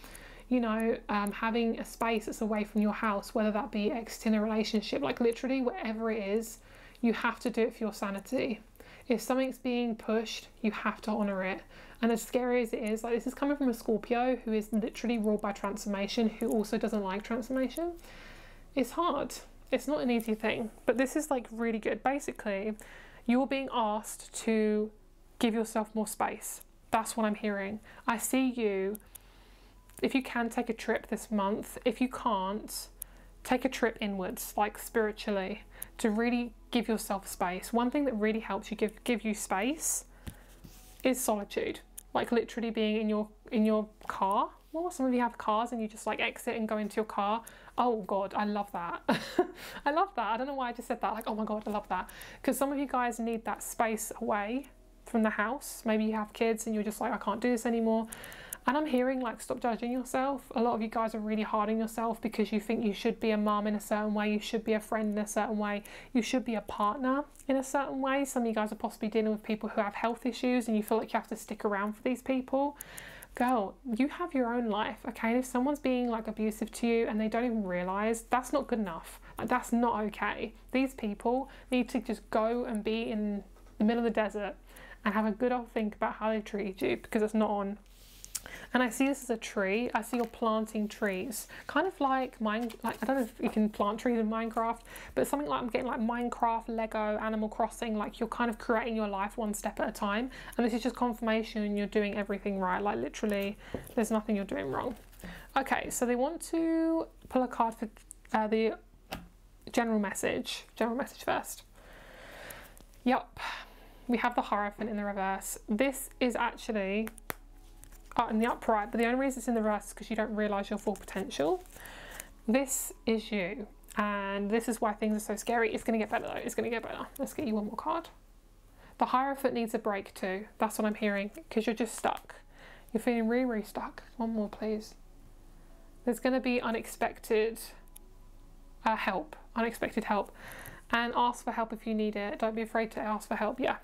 you know, um, having a space that's away from your house, whether that be exiting a relationship. Like, literally, whatever it is, you have to do it for your sanity. If something's being pushed, you have to honour it. And as scary as it is, like, this is coming from a Scorpio who is literally ruled by transformation, who also doesn't like transformation. It's hard. It's not an easy thing. But this is like really good. Basically, you're being asked to give yourself more space. That's what I'm hearing. I see you. If you can, take a trip this month. If you can't, take a trip inwards, like spiritually, to really give yourself space. One thing that really helps you give give you space is solitude. Like, literally being in your in your car. Well, some of you have cars and you just like exit and go into your car. Oh god, I love that. I love that. I don't know why I just said that. Like, oh my god, I love that. Because some of you guys need that space away from the house. Maybe you have kids and you're just like, I can't do this anymore. And I'm hearing, like, stop judging yourself. A lot of you guys are really hard on yourself because you think you should be a mum in a certain way, you should be a friend in a certain way, you should be a partner in a certain way. Some of you guys are possibly dealing with people who have health issues and you feel like you have to stick around for these people. Girl, you have your own life, okay? And if someone's being like abusive to you and they don't even realize, that's not good enough. Like, that's not okay. These people need to just go and be in the middle of the desert and have a good old think about how they treated you, because it's not on. And I see this as a tree. I see you're planting trees, kind of like mine. Like, I don't know if you can plant trees in Minecraft, but something like, I'm getting like Minecraft, Lego, Animal Crossing. Like, you're kind of creating your life one step at a time, and this is just confirmation you're doing everything right. Like, literally, there's nothing you're doing wrong. Okay, so they want to pull a card for uh, the general message. General message first. Yup, we have the Hierophant in the reverse. This is actually. Uh, in the upright, but the only reason it's in the reverse is because you don't realise your full potential. This is you, and this is why things are so scary. It's going to get better though, it's going to get better. Let's get you one more card. The Hierophant needs a break too, that's what I'm hearing, because you're just stuck. You're feeling really, really stuck. One more please. There's going to be unexpected uh, help, unexpected help. and ask for help if you need it. Don't be afraid to ask for help. Yeah,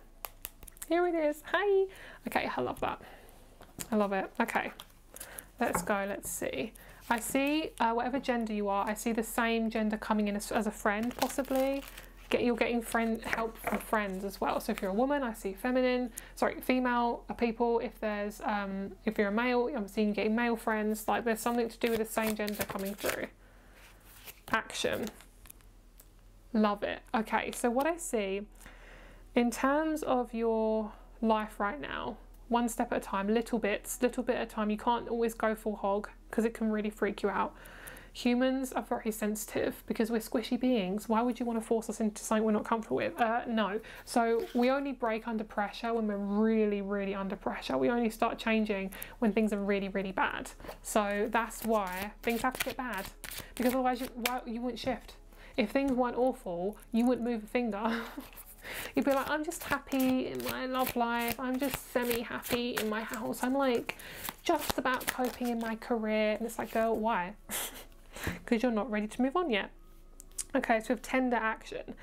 here it is. Hi. Okay, I love that. I love it. Okay, let's go. Let's see. I see uh, whatever gender you are, I see the same gender coming in as, as a friend, possibly. Get, you're getting friend help from friends as well. So if you're a woman, I see feminine, sorry, female people. If there's, um, if you're a male, I'm seeing you getting male friends. Like there's something to do with the same gender coming through. Action. Love it. Okay, so what I see in terms of your life right now, one step at a time, little bits, little bit at a time. You can't always go full hog because it can really freak you out. Humans are very sensitive because we're squishy beings. Why would you want to force us into something we're not comfortable with? Uh, no. So we only break under pressure when we're really, really under pressure. We only start changing when things are really, really bad. So that's why things have to get bad, because otherwise you, why, you wouldn't shift. If things weren't awful, you wouldn't move a finger. You'd be like, I'm just happy in my love life. I'm just semi-happy in my house. I'm like just about coping in my career. And it's like, girl, why? Because you're not ready to move on yet. Okay, so with tender action,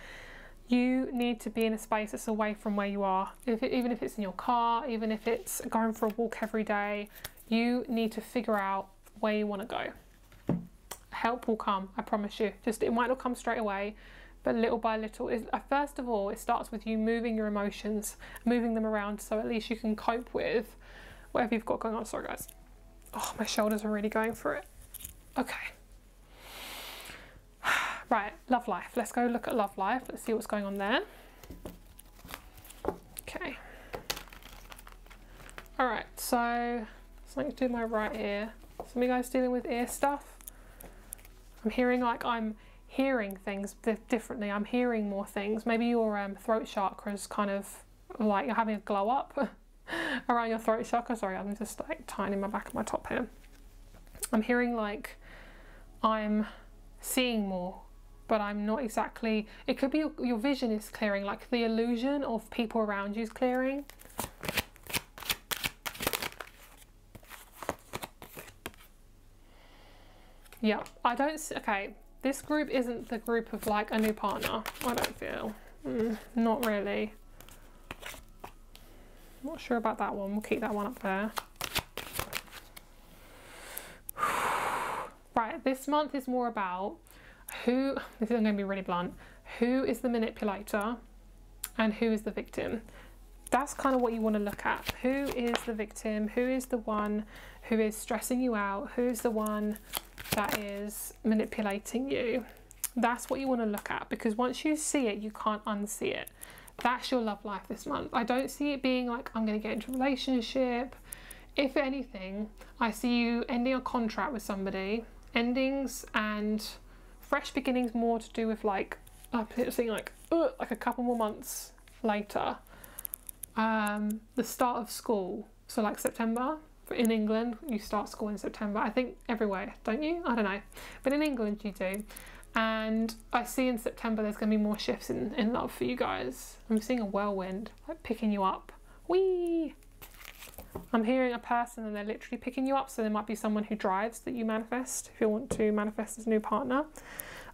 you need to be in a space that's away from where you are. If it, even if it's in your car, even if it's going for a walk every day, you need to figure out where you want to go. Help will come, I promise you. Just, it might not come straight away, but little by little. It, uh, first of all, it starts with you moving your emotions, moving them around, so at least you can cope with whatever you've got going on. Sorry, guys. Oh, my shoulders are really going for it. Okay. Right, love life. Let's go look at love life. Let's see what's going on there. Okay. All right, so something to do with my right ear. Some of you guys dealing with ear stuff? I'm hearing like I'm hearing things differently. I'm hearing more things. Maybe your um, throat chakra is kind of like you're having a glow up around your throat chakra. Sorry, I'm just like tightening my back of my top here. I'm hearing like I'm seeing more, but I'm not exactly. It could be your, your vision is clearing, like the illusion of people around you is clearing. Yeah, I don't. Okay, this group isn't the group of like a new partner. I don't feel. Mm, not really. Not sure about that one. We'll keep that one up there. Right, this month is more about who, this is going to be really blunt, who is the manipulator and who is the victim. That's kind of what you want to look at. Who is the victim? Who is the one who is stressing you out? Who's the one that is manipulating you? That's what you want to look at, because once you see it, you can't unsee it. That's your love life this month. I don't see it being like, I'm going to get into a relationship. If anything, I see you ending a contract with somebody. Endings and fresh beginnings, more to do with like I'm seeing like ugh, like a couple more months later, um the start of school, so like September in England. You start school in September, I think, everywhere, don't you? I don't know, but in England you do. And I see in September there's gonna be more shifts in, in love for you guys. I'm seeing a whirlwind like picking you up. Whee! I'm hearing a person and they're literally picking you up, so there might be someone who drives that you manifest if you want to manifest as a new partner.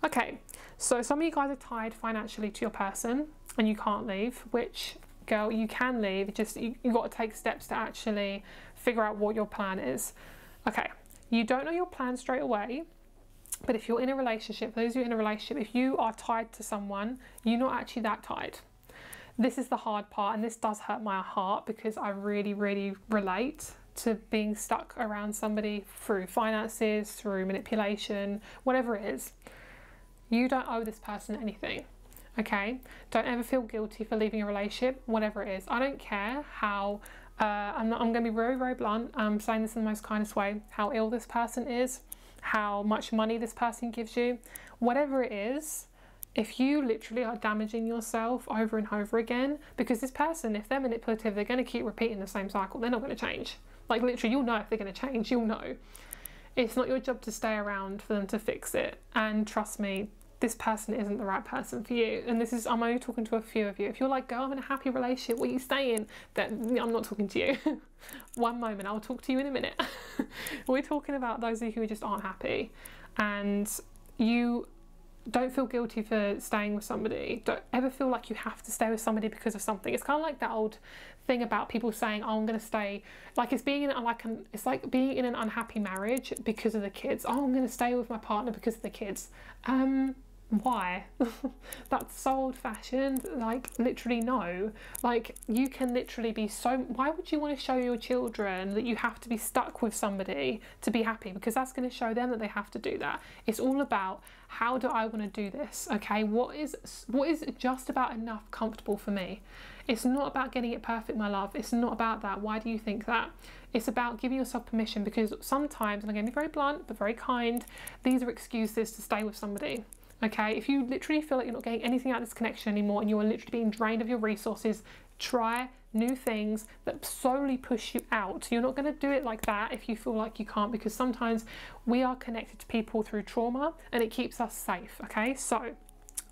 Okay, so some of you guys are tied financially to your person and you can't leave, which, girl, you can leave, just you, you've got to take steps to actually figure out what your plan is. Okay, you don't know your plan straight away, but if you're in a relationship, those who are in a relationship, if you are tied to someone, you're not actually that tied. This is the hard part, and this does hurt my heart, because I really, really relate to being stuck around somebody through finances, through manipulation, whatever it is. You don't owe this person anything, okay? Don't ever feel guilty for leaving a relationship, whatever it is. I don't care how, uh, I'm, not, I'm gonna be very, very blunt. I'm saying this in the most kindest way, how ill this person is, how much money this person gives you, whatever it is. If you literally are damaging yourself over and over again, because this person, if they're manipulative, they're going to keep repeating the same cycle. They're not going to change. Like literally, you'll know if they're going to change, you'll know. It's not your job to stay around for them to fix it. And trust me, this person isn't the right person for you. And this is, I'm only talking to a few of you. If you're like, girl, I'm in a happy relationship, what are you saying? Then I'm not talking to you. One moment, I'll talk to you in a minute. We're talking about those of you who just aren't happy. And you don't feel guilty for staying with somebody. Don't ever feel like you have to stay with somebody because of something. It's kind of like that old thing about people saying, oh, I'm going to stay, like it's being in like an, it's like being in an unhappy marriage because of the kids. Oh, I'm going to stay with my partner because of the kids. Um, why? That's so old-fashioned. Like, literally no. Like, you can literally be so, why would you want to show your children that you have to be stuck with somebody to be happy? Because that's going to show them that they have to do that. It's all about, how do I want to do this? Okay, what is what is just about enough comfortable for me? It's not about getting it perfect, my love. It's not about that. Why do you think that? It's about giving yourself permission, because sometimes, and I'm going to be very blunt but very kind, these are excuses to stay with somebody. Okay, if you literally feel like you're not getting anything out of this connection anymore and you are literally being drained of your resources, try new things that solely push you out. You're not going to do it like that if you feel like you can't, because sometimes we are connected to people through trauma and it keeps us safe. Okay, so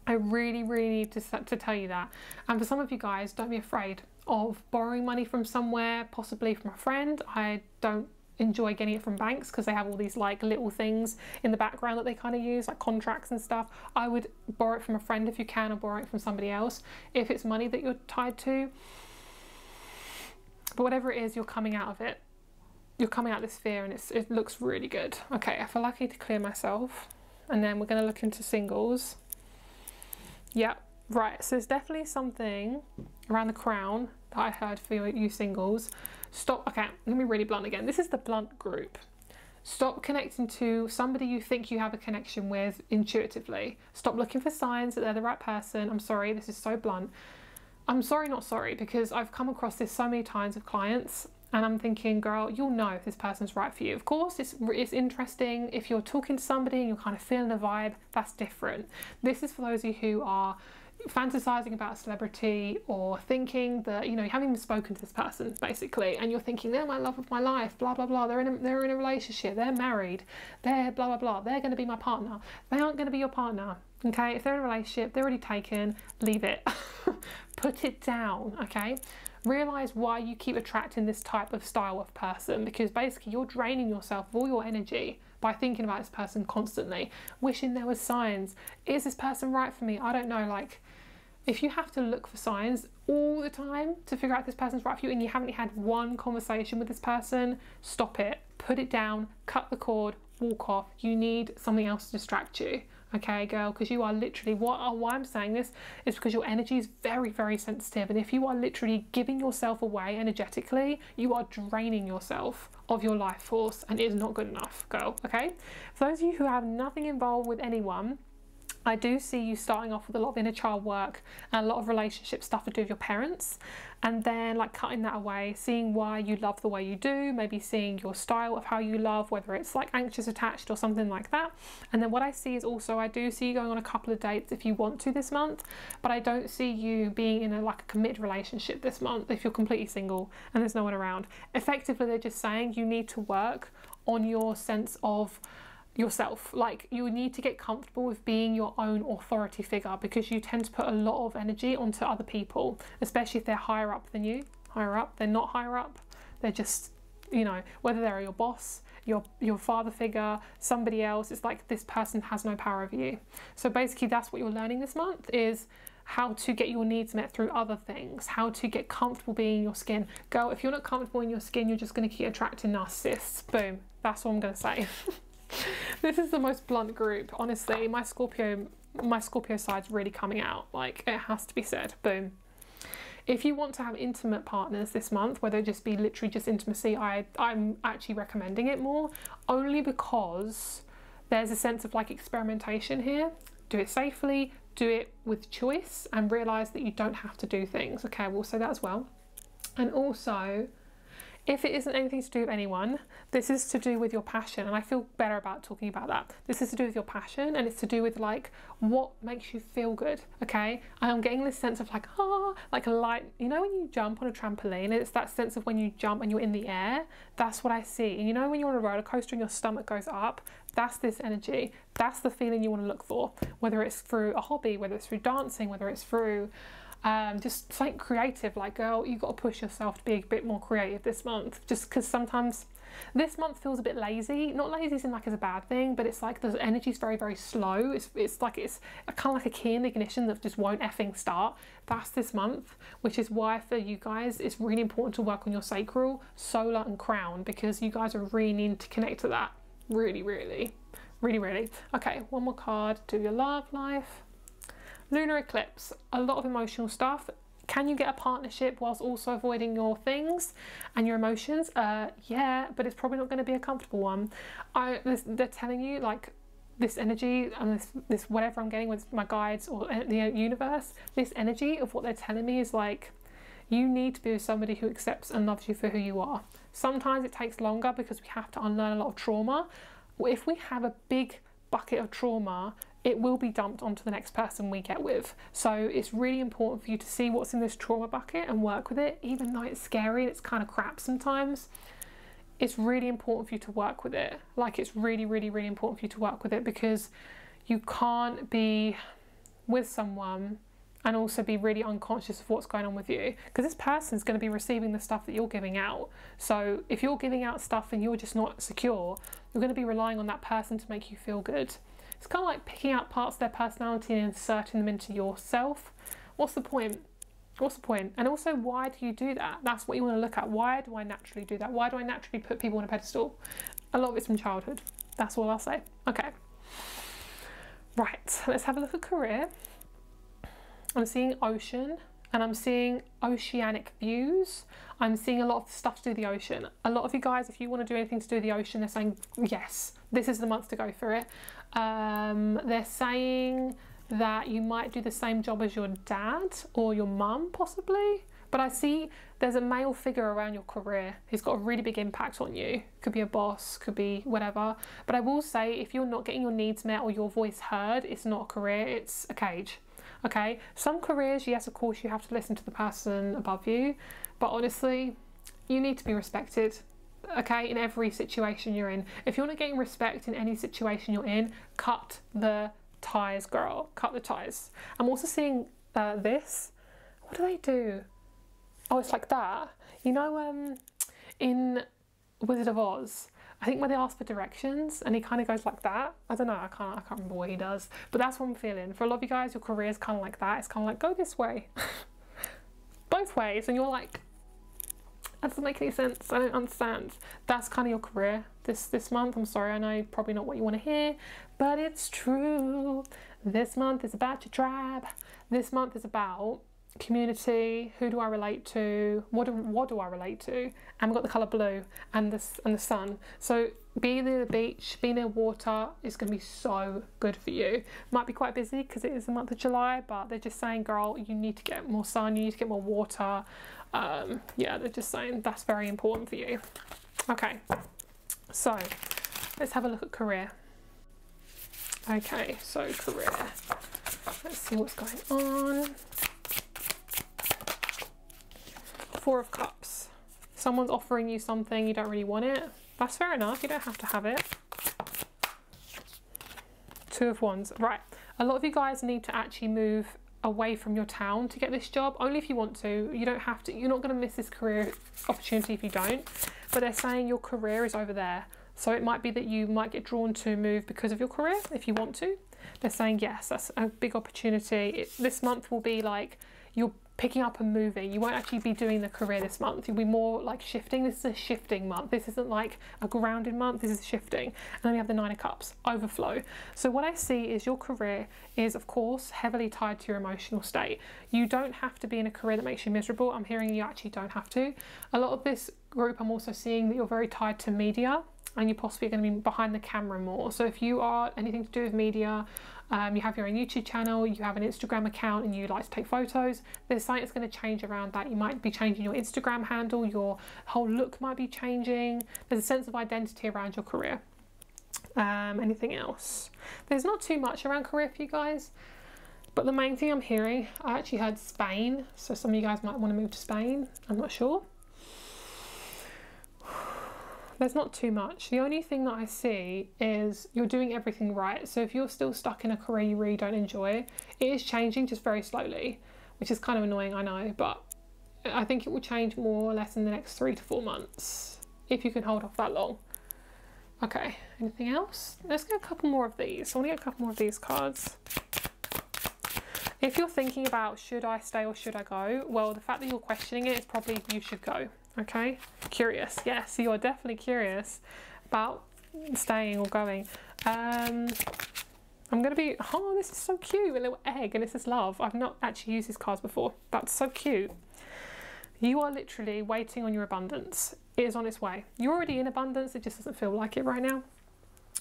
I really, really need to, to tell you that. And for some of you guys, don't be afraid of borrowing money from somewhere, possibly from a friend. I don't enjoy getting it from banks because they have all these like little things in the background that they kind of use, like contracts and stuff. I would borrow it from a friend if you can, or borrow it from somebody else if it's money that you're tied to. But whatever it is, you're coming out of it. You're coming out of this fear, and it's, it looks really good. Okay, I feel like I need to clear myself, and then we're going to look into singles. Yeah, right, so there's definitely something around the crown that I heard for you singles. Stop, okay, let me be really blunt again. This is the blunt group. Stop connecting to somebody you think you have a connection with intuitively. Stop looking for signs that they're the right person. I'm sorry, this is so blunt. I'm sorry, not sorry, because I've come across this so many times with clients, and I'm thinking, girl, you'll know if this person's right for you. Of course, it's, it's interesting. If you're talking to somebody and you're kind of feeling a vibe, that's different. This is for those of you who are fantasizing about a celebrity, or thinking that, you know, you haven't even spoken to this person basically, and you're thinking they're my love of my life, blah blah blah, they're in a, they're in a relationship, they're married, they're blah blah blah, they're going to be my partner. They aren't going to be your partner. Okay, if they're in a relationship, they're already taken. Leave it. Put it down. Okay, realize why you keep attracting this type of style of person, because basically you're draining yourself of all your energy by thinking about this person constantly, wishing there were signs. Is this person right for me? I don't know. Like, if you have to look for signs all the time to figure out if this person's right for you, and you haven't had one conversation with this person, stop it, put it down, cut the cord, walk off. You need something else to distract you. Okay, girl, because you are literally, what oh, why I'm saying this is because your energy is very, very sensitive, and if you are literally giving yourself away energetically, you are draining yourself of your life force, and it is not good enough, girl. Okay, for those of you who have nothing involved with anyone, I do see you starting off with a lot of inner child work and a lot of relationship stuff to do with your parents, and then like cutting that away, seeing why you love the way you do, maybe seeing your style of how you love, whether it's like anxious attached or something like that. And then what I see is also, I do see you going on a couple of dates if you want to this month, but I don't see you being in a like a committed relationship this month if you're completely single and there's no one around. Effectively, they're just saying you need to work on your sense of yourself. Like, you need to get comfortable with being your own authority figure, because you tend to put a lot of energy onto other people, especially if they're higher up than you. Higher up, they're not higher up, they're just, you know, whether they're your boss, your your father figure, somebody else. It's like this person has no power over you. So basically that's what you're learning this month, is how to get your needs met through other things, how to get comfortable being in your skin. Girl, if you're not comfortable in your skin, you're just going to keep attracting narcissists. Boom, that's what I'm going to say. This is the most blunt group, honestly. My Scorpio, my Scorpio side's really coming out. Like, it has to be said. Boom. If you want to have intimate partners this month, whether it just be literally just intimacy, I, I'm actually recommending it more, only because there's a sense of like experimentation here. Do it safely, do it with choice, and realise that you don't have to do things. Okay, we'll say that as well. And also, if it isn't anything to do with anyone, this is to do with your passion, and I feel better about talking about that. This is to do with your passion, and it's to do with like what makes you feel good. Okay, I'm getting this sense of like, ah, like a light, you know, when you jump on a trampoline, it's that sense of when you jump and you're in the air. That's what I see. And you know, when you're on a roller coaster and your stomach goes up, that's this energy. That's the feeling you want to look for, whether it's through a hobby, whether it's through dancing, whether it's through Um, just something creative, like, girl, you've got to push yourself to be a bit more creative this month, just because sometimes this month feels a bit lazy. Not lazy isn't like it's a bad thing, but it's like the energy's very, very slow. It's, it's like it's kind of like a key in the ignition that just won't effing start. That's this month, which is why for you guys, it's really important to work on your sacral, solar and crown, because you guys are really needing to connect to that. Really, really, really, really. Okay, one more card. Do your love life. Lunar eclipse, a lot of emotional stuff. Can you get a partnership whilst also avoiding your things and your emotions? Uh, yeah, but it's probably not going to be a comfortable one. I, they're telling you, like, this energy and this, this whatever I'm getting with my guides or the universe, this energy of what they're telling me is like, you need to be with somebody who accepts and loves you for who you are. Sometimes it takes longer because we have to unlearn a lot of trauma. If we have a big bucket of trauma, it will be dumped onto the next person we get with. So it's really important for you to see what's in this trauma bucket and work with it, even though it's scary and it's kind of crap sometimes. It's really important for you to work with it. Like, it's really, really, really important for you to work with it, because you can't be with someone and also be really unconscious of what's going on with you, because this person's going to be receiving the stuff that you're giving out. So if you're giving out stuff and you're just not secure, you're going to be relying on that person to make you feel good. It's kind of like picking out parts of their personality and inserting them into yourself. What's the point? What's the point? And also, why do you do that? That's what you want to look at. Why do I naturally do that? Why do I naturally put people on a pedestal? A lot of it's from childhood. That's all I'll say. Okay. Right. Let's have a look at career. I'm seeing ocean, and I'm seeing oceanic views. I'm seeing a lot of stuff to do with the ocean. A lot of you guys, if you want to do anything to do with the ocean, they're saying, yes, this is the month to go for it. Um, they're saying that you might do the same job as your dad or your mum, possibly. But I see there's a male figure around your career who's got a really big impact on you. Could be a boss, could be whatever. But I will say, if you're not getting your needs met or your voice heard, it's not a career, it's a cage. Okay, some careers, yes, of course, you have to listen to the person above you, but honestly, you need to be respected, okay, in every situation you're in. If you're not getting respect in any situation you're in, cut the ties, girl, cut the ties. I'm also seeing uh, this. What do they do? Oh, it's like that. You know, um, in Wizard of Oz, I think when they ask for directions and he kind of goes like that. I don't know, I can't I can't remember what he does, but that's what I'm feeling. For a lot of you guys, your career is kind of like that. It's kind of like, go this way. Both ways, and you're like, that doesn't make any sense, I don't understand. That's kind of your career this, this month. I'm sorry, I know probably not what you want to hear, but it's true. This month is about your tribe. This month is about community. Who do I relate to? What do, what do I relate to? And we've got the colour blue and the, and the sun. So being near the beach, being near water is going to be so good for you. Might be quite busy because it is the month of July, but they're just saying, girl, you need to get more sun, you need to get more water. Um, yeah, they're just saying that's very important for you. Okay, so let's have a look at career. Okay, so career. Let's see what's going on. Four of Cups. Someone's offering you something, you don't really want it. That's fair enough, you don't have to have it. Two of Wands. Right, a lot of you guys need to actually move away from your town to get this job. Only if you want to. You don't have to. You're not going to miss this career opportunity if you don't. But they're saying your career is over there. So it might be that you might get drawn to move because of your career if you want to. They're saying, yes, that's a big opportunity. It, this month will be like your picking up and moving. You won't actually be doing the career this month. You'll be more like shifting. This is a shifting month. This isn't like a grounded month. This is shifting. And then we have the Nine of Cups, overflow. So what I see is your career is, of course, heavily tied to your emotional state. You don't have to be in a career that makes you miserable. I'm hearing you actually don't have to. A lot of this group, I'm also seeing that you're very tied to media, and you're possibly going to be behind the camera more. So if you are anything to do with media, um, you have your own YouTube channel, you have an Instagram account, and you like to take photos, there's something that's going to change around that. You might be changing your Instagram handle, your whole look might be changing. There's a sense of identity around your career. Um, anything else? There's not too much around career for you guys, but the main thing I'm hearing, I actually heard Spain, so some of you guys might want to move to Spain, I'm not sure. There's not too much. The only thing that I see is you're doing everything right. So if you're still stuck in a career you really don't enjoy, it is changing just very slowly. which is kind of annoying, I know, but I think it will change more or less in the next three to four months if you can hold off that long. Okay, anything else? Let's get a couple more of these. I want to get a couple more of these cards. If you're thinking about should I stay or should I go, well, the fact that you're questioning it is probably you should go, okay? Curious, yes, you're definitely curious about staying or going. Um, I'm going to be, oh, this is so cute, a little egg, and it says love. I've not actually used these cards before. That's so cute. You are literally waiting on your abundance. It is on its way. You're already in abundance, it just doesn't feel like it right now.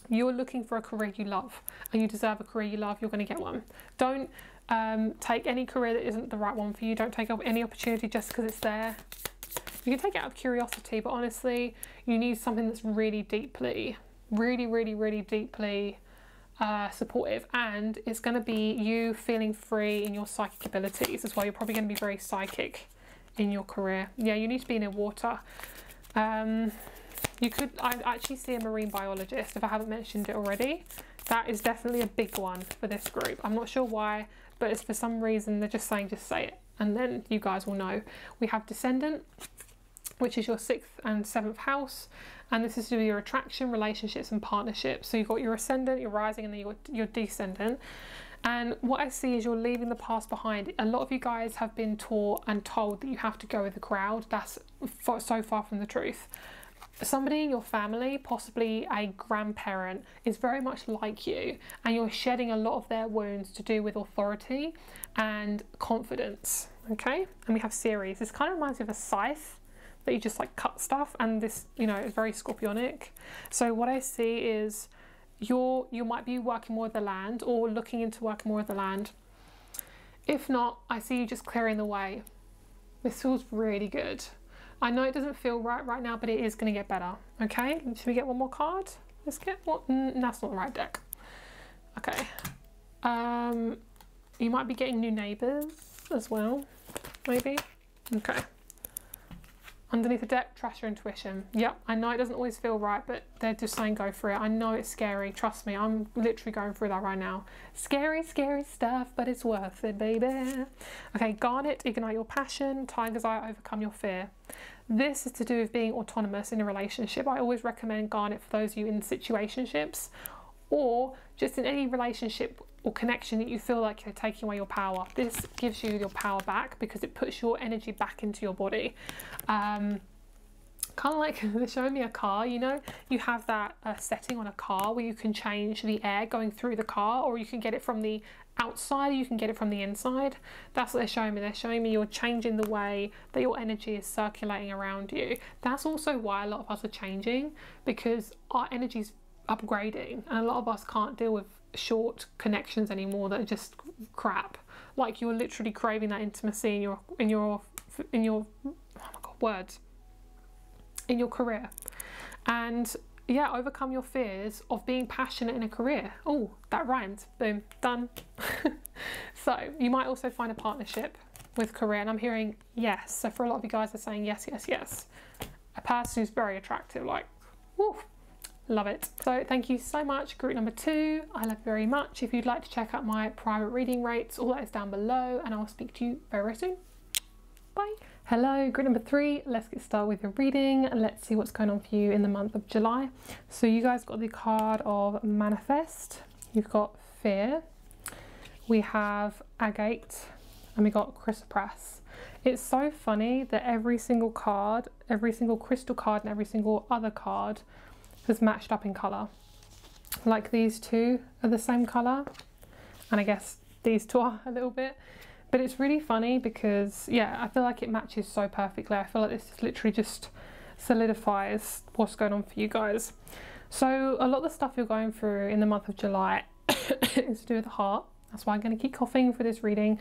You're looking for a career you love, and you deserve a career you love. You're going to get one. Don't um, take any career that isn't the right one for you. Don't take up any opportunity just because it's there. You can take it out of curiosity, but honestly, you need something that's really deeply, really, really, really deeply uh, supportive, and it's going to be you feeling free in your psychic abilities as well. You're probably going to be very psychic in your career. Yeah, you need to be near water. Um, you could I actually see a marine biologist if I haven't mentioned it already. That is definitely a big one for this group. I'm not sure why, but it's for some reason they're just saying just say it and then you guys will know. We have descendant, which is your sixth and seventh house, and this is to do with your attraction, relationships and partnerships. So you've got your ascendant, your rising, and then you've got your descendant. And what I see is you're leaving the past behind. A lot of you guys have been taught and told that you have to go with the crowd. That's so far from the truth. Somebody in your family, possibly a grandparent, is very much like you, and you're shedding a lot of their wounds to do with authority and confidence, okay? And we have Ceres. This kind of reminds me of a scythe that you just like cut stuff, and this, you know, is very scorpionic. So what I see is you're, you might be working more with the land or looking into working more with the land. If not, I see you just clearing the way. This feels really good. I know it doesn't feel right right now, but it is going to get better. Okay, should we get one more card? Let's get one. Mm, that's not the right deck. Okay. Um, you might be getting new neighbours as well, maybe. Okay. Underneath the deck, trust your intuition. Yep, I know it doesn't always feel right, but they're just saying go for it. I know it's scary. Trust me, I'm literally going through that right now. Scary, scary stuff, but it's worth it, baby. Okay, Garnet, ignite your passion. Tiger's Eye, overcome your fear. This is to do with being autonomous in a relationship. I always recommend Garnet for those of you in situationships or just in any relationship or connection that you feel like you're taking away your power. This gives you your power back because it puts your energy back into your body. Um, kind of like they're showing me a car, you know, you have that uh, setting on a car where you can change the air going through the car, or you can get it from the outside, you can get it from the inside. That's what they're showing me. They're showing me you're changing the way that your energy is circulating around you. That's also why a lot of us are changing, because our energy's upgrading, and a lot of us can't deal with short connections anymore that are just crap. Like, you're literally craving that intimacy in your in your in your oh my god words in your career. And yeah, overcome your fears of being passionate in a career. Oh, that rhymes, boom, done. So you might also find a partnership with career, and I'm hearing yes. So for a lot of you guys, they're saying yes, yes, yes. A person who's very attractive, like, woof. Love it. So thank you so much, group number two. I love you very much. If you'd like to check out my private reading rates, all that is down below, and I'll speak to you very soon. Bye. Hello, group number three. Let's get started with your reading. Let's see what's going on for you in the month of July. So you guys got the card of manifest. You've got fear. We have agate, and we got chrysoprase. It's so funny that every single card, every single crystal card, and every single other card has matched up in colour. Like, these two are the same colour, and I guess these two are a little bit, but it's really funny because, yeah, I feel like it matches so perfectly. I feel like this literally just solidifies what's going on for you guys. So a lot of the stuff you're going through in the month of July is to do with the heart. That's why I'm going to keep coughing for this reading.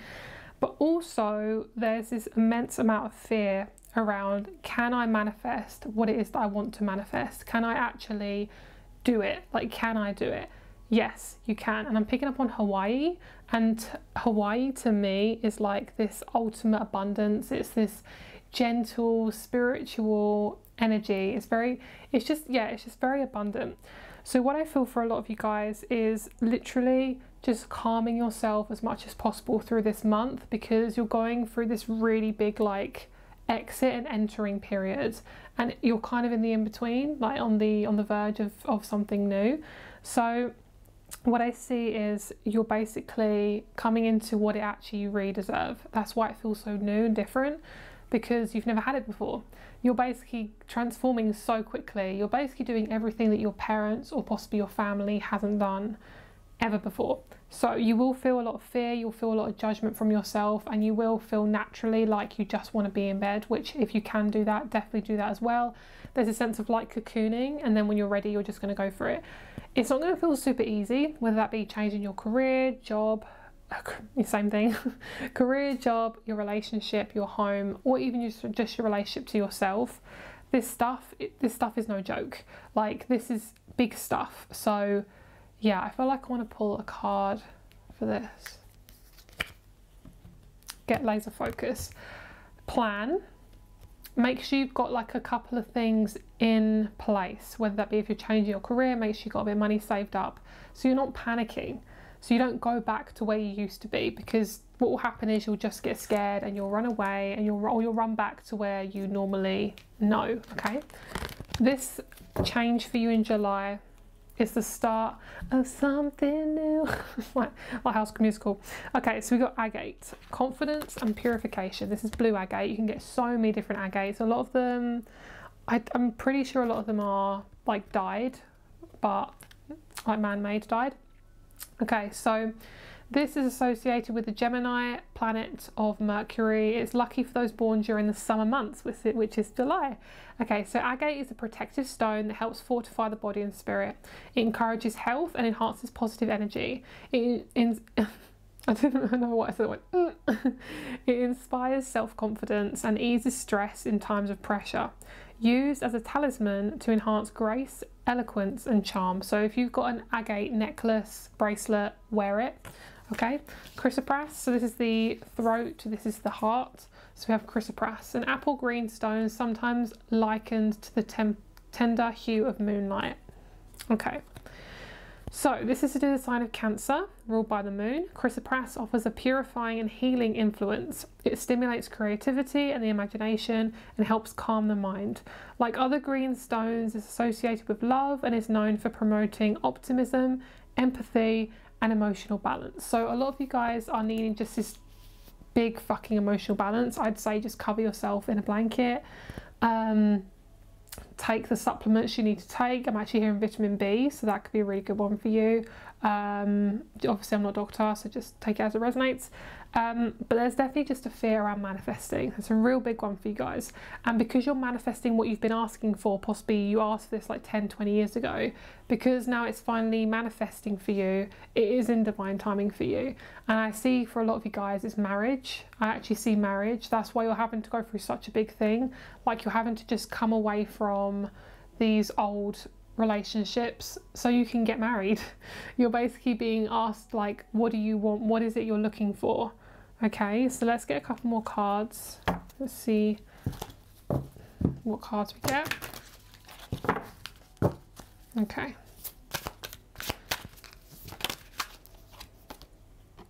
But also there's this immense amount of fear around, can I manifest what it is that I want to manifest? Can I actually do it? Like, can I do it? Yes, you can. And I'm picking up on Hawaii, and Hawaii to me is like this ultimate abundance. It's this gentle, spiritual energy. It's very, it's just, yeah, it's just very abundant. So what I feel for a lot of you guys is literally just calming yourself as much as possible through this month, because you're going through this really big like exit and entering period, and you're kind of in the in-between, like on the on the verge of, of something new. So what I see is you're basically coming into what it actually you really deserve. That's why it feels so new and different, because you've never had it before. You're basically transforming so quickly. You're basically doing everything that your parents or possibly your family hasn't done ever before. So you will feel a lot of fear, you'll feel a lot of judgment from yourself, and you will feel naturally like you just want to be in bed, which if you can do that, definitely do that as well. There's a sense of like cocooning, and then when you're ready, you're just going to go for it. It's not going to feel super easy, whether that be changing your career, job, same thing, career, job, your relationship, your home, or even just your relationship to yourself. This stuff, it, this stuff is no joke. Like, this is big stuff. So yeah, I feel like I want to pull a card for this. Get laser focus. Plan. Make sure you've got like a couple of things in place, whether that be if you're changing your career, make sure you've got a bit of money saved up, so you're not panicking, so you don't go back to where you used to be, because what will happen is you'll just get scared and you'll run away, and you'll, or you'll run back to where you normally know, okay? This change for you in July is the start of something new. like, like High School Musical. Okay, so we got agate, confidence and purification. This is blue agate. You can get so many different agates. A lot of them, I, I'm pretty sure a lot of them are like dyed, but like man-made dyed. Okay, so this is associated with the Gemini planet of Mercury. It's lucky for those born during the summer months, which is July. Okay, so agate is a protective stone that helps fortify the body and spirit. It encourages health and enhances positive energy. It, in, I don't know what I said. It inspires self-confidence and eases stress in times of pressure. Used as a talisman to enhance grace, eloquence and charm. So if you've got an agate necklace, bracelet, wear it. Okay, chrysoprase, so this is the throat, this is the heart. So we have chrysoprase, an apple green stone sometimes likened to the tem tender hue of moonlight. Okay, so this is to do the sign of Cancer, ruled by the moon. Chrysoprase offers a purifying and healing influence. It stimulates creativity and the imagination and helps calm the mind. Like other green stones, it's associated with love and is known for promoting optimism, empathy, and emotional balance. So a lot of you guys are needing just this big fucking emotional balance. I'd say just cover yourself in a blanket, um take the supplements you need to take. I'm actually hearing vitamin B, so that could be a really good one for you. Um obviously I'm not a doctor, so just take it as it resonates, um but there's definitely just a fear around manifesting. It's a real big one for you guys, and because you're manifesting what you've been asking for, possibly you asked for this like ten, twenty years ago, because now it's finally manifesting for you, it is in divine timing for you. And I see for a lot of you guys it's marriage. I actually see marriage. That's why you're having to go through such a big thing, like you're having to just come away from these old relationships so you can get married. You're basically being asked like, what do you want, what is it you're looking for? Okay, so let's get a couple more cards. Let's see what cards we get. Okay,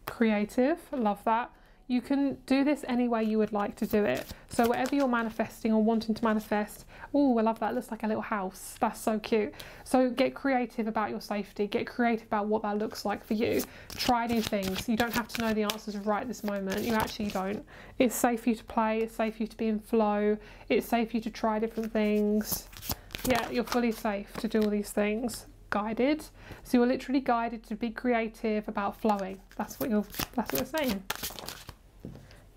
creative, I love that. You can do this any way you would like to do it. So whatever you're manifesting or wanting to manifest, oh, I love that, it looks like a little house. That's so cute. So get creative about your safety. Get creative about what that looks like for you. Try new things. You don't have to know the answers right this moment. You actually don't. It's safe for you to play. It's safe for you to be in flow. It's safe for you to try different things. Yeah, you're fully safe to do all these things. Guided. So you're literally guided to be creative about flowing. That's what you're, that's what you're saying.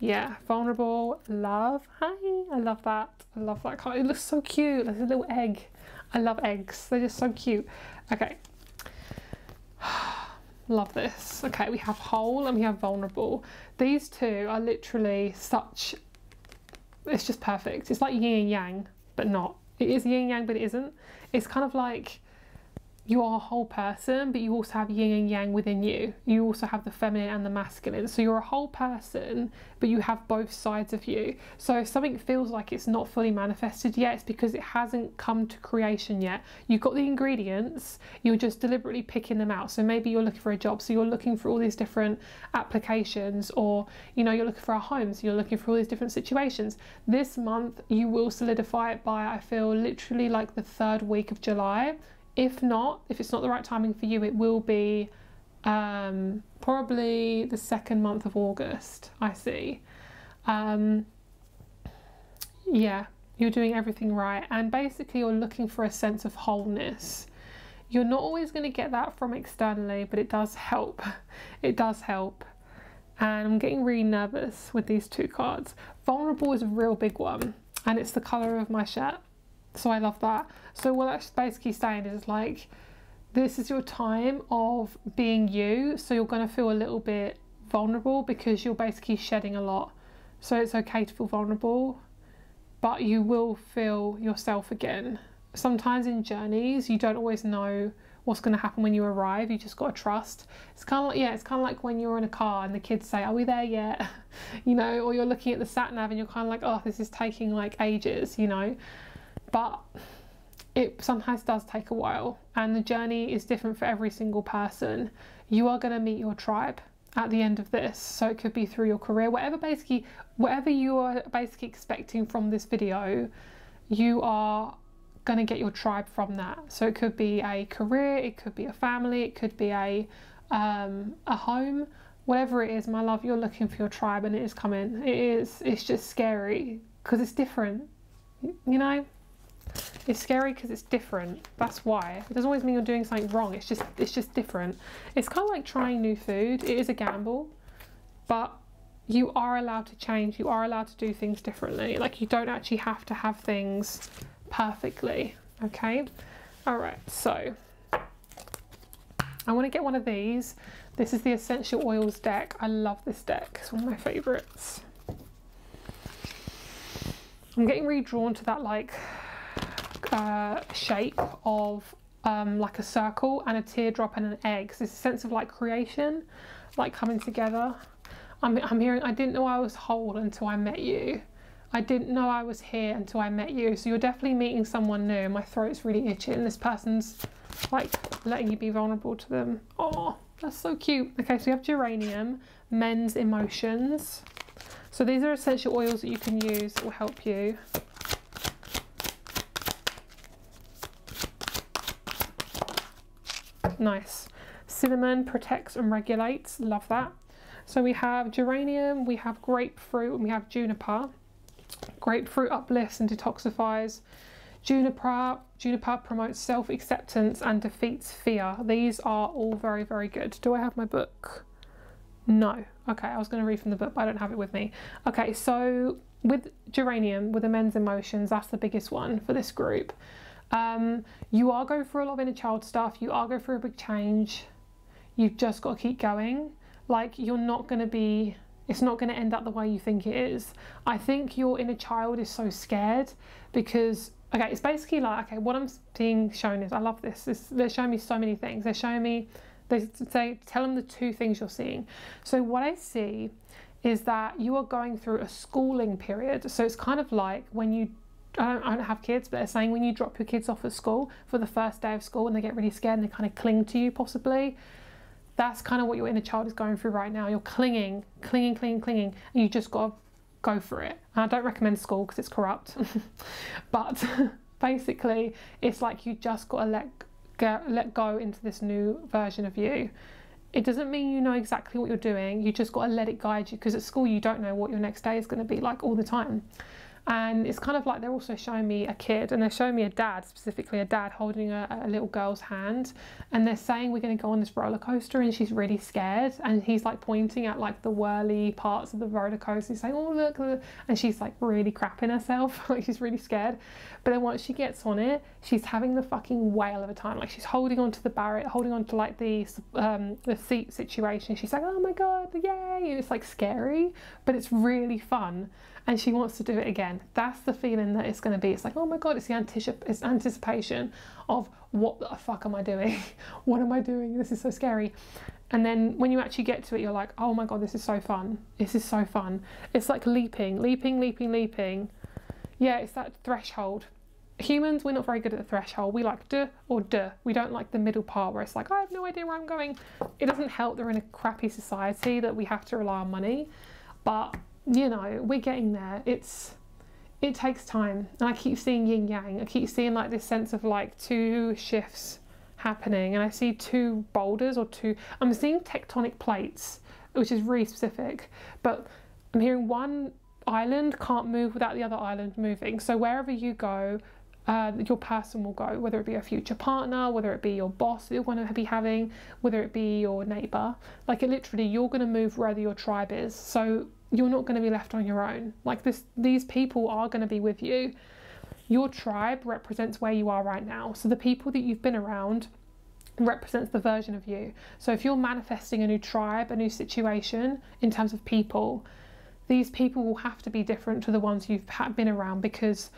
Yeah, vulnerable, love, hi, I love that, I love that card. It looks so cute, there's a little egg. I love eggs, they're just so cute. Okay, love this. Okay, we have whole and we have vulnerable. These two are literally such, it's just perfect. It's like yin and yang, but not. It is yin and yang, but it isn't. It's kind of like you are a whole person, but you also have yin and yang within you. You also have the feminine and the masculine. So you're a whole person, but you have both sides of you. So if something feels like it's not fully manifested yet, it's because it hasn't come to creation yet. You've got the ingredients, you're just deliberately picking them out. So maybe you're looking for a job, so you're looking for all these different applications, or you know, you're looking for a home, so you're looking for all these different situations. This month you will solidify it by, I feel, literally like the third week of July. If not, if it's not the right timing for you, it will be um, probably the second month of August, I see. Um, yeah, you're doing everything right. And basically you're looking for a sense of wholeness. You're not always going to get that from externally, but it does help. It does help. And I'm getting really nervous with these two cards. Vulnerable is a real big one, and it's the colour of my shirt. So I love that. So what that's basically saying is like, this is your time of being you. So you're going to feel a little bit vulnerable because you're basically shedding a lot. So it's okay to feel vulnerable, but you will feel yourself again. Sometimes in journeys, you don't always know what's going to happen when you arrive. You just got to trust. It's kind of like, yeah, it's kind of like when you're in a car and the kids say, are we there yet? You know, or you're looking at the sat nav and you're kind of like, oh, this is taking like ages, you know. But it sometimes does take a while, and the journey is different for every single person. You are going to meet your tribe at the end of this. So it could be through your career, whatever basically, whatever you are basically expecting from this video, you are going to get your tribe from that. So it could be a career, it could be a family, it could be a, um, a home, whatever it is, my love, you're looking for your tribe and it is coming. It is, it's just scary because it's different, you know? It's scary because it's different. That's why. It doesn't always mean you're doing something wrong. It's just it's just different. It's kind of like trying new food. It is a gamble, but you are allowed to change. You are allowed to do things differently. Like, you don't actually have to have things perfectly. Okay? All right. So I want to get one of these. This is the Essential Oils deck. I love this deck. It's one of my favorites. I'm getting really drawn to that, like, Uh, shape of um, like a circle and a teardrop and an egg. So it's a sense of like creation, like coming together. I'm, I'm hearing, I didn't know I was whole until I met you. I didn't know I was here until I met you. So you're definitely meeting someone new. My throat's really itchy and this person's like letting you be vulnerable to them. Oh, that's so cute. Okay, so you have geranium, men's emotions. So these are essential oils that you can use that will help you. Nice. Cinnamon protects and regulates. Love that. So we have geranium, we have grapefruit, and we have juniper. Grapefruit uplifts and detoxifies. Juniper, juniper promotes self-acceptance and defeats fear. These are all very, very good. Do I have my book? No. Okay, I was going to read from the book, but I don't have it with me. Okay, so with geranium, with the men's emotions, that's the biggest one for this group. Um, you are going through a lot of inner child stuff. You are going through a big change. You've just got to keep going. Like, you're not going to be, it's not going to end up the way you think it is. I think your inner child is so scared because, okay, it's basically like, okay, what I'm being shown is, I love this. this they're showing me so many things. They're showing me, they say, tell them the two things you're seeing. So what I see is that you are going through a schooling period. So it's kind of like when you I don't, I don't have kids, but they're saying when you drop your kids off at school for the first day of school and they get really scared and they kind of cling to you, possibly. That's kind of what your inner child is going through right now. You're clinging, clinging, clinging, clinging, and you just got to go for it. And I don't recommend school because it's corrupt. But basically, it's like you just got to let go, let go into this new version of you. It doesn't mean you know exactly what you're doing. You just got to let it guide you, because at school you don't know what your next day is going to be like all the time. And it's kind of like they're also showing me a kid, and they're showing me a dad, specifically a dad holding a, a little girl's hand, and they're saying we're going to go on this roller coaster, and she's really scared, and he's like pointing at like the whirly parts of the roller coaster. He's saying, oh look, and she's like really crapping herself, like she's really scared. But then once she gets on it, she's having the fucking whale of a time. Like, she's holding onto the barret, holding onto like the um, the seat situation. She's like, oh my god, yay! And it's like scary, but it's really fun. and she wants to do it again. That's the feeling that it's going to be. It's like, oh my God, it's the anticip it's anticipation of what the fuck am I doing? What am I doing? This is so scary. And then when you actually get to it, you're like, oh my God, this is so fun. This is so fun. It's like leaping, leaping, leaping, leaping. Yeah, it's that threshold. Humans, we're not very good at the threshold. We like duh or duh. We don't like the middle part where it's like, I have no idea where I'm going. It doesn't help that we're in a crappy society that we have to rely on money. But, you know, we're getting there. It's, it takes time. And I keep seeing yin yang. I keep seeing like this sense of like two shifts happening. And I see two boulders or two, I'm seeing tectonic plates, which is really specific. But I'm hearing one island can't move without the other island moving. So wherever you go, Uh, your person will go, whether it be a future partner, whether it be your boss that you're going to be having, whether it be your neighbour. Like, it literally, you're going to move wherever your tribe is. So you're not going to be left on your own. Like, this, these people are going to be with you. Your tribe represents where you are right now. So the people that you've been around represents the version of you. So if you're manifesting a new tribe, a new situation in terms of people, these people will have to be different to the ones you've been around, because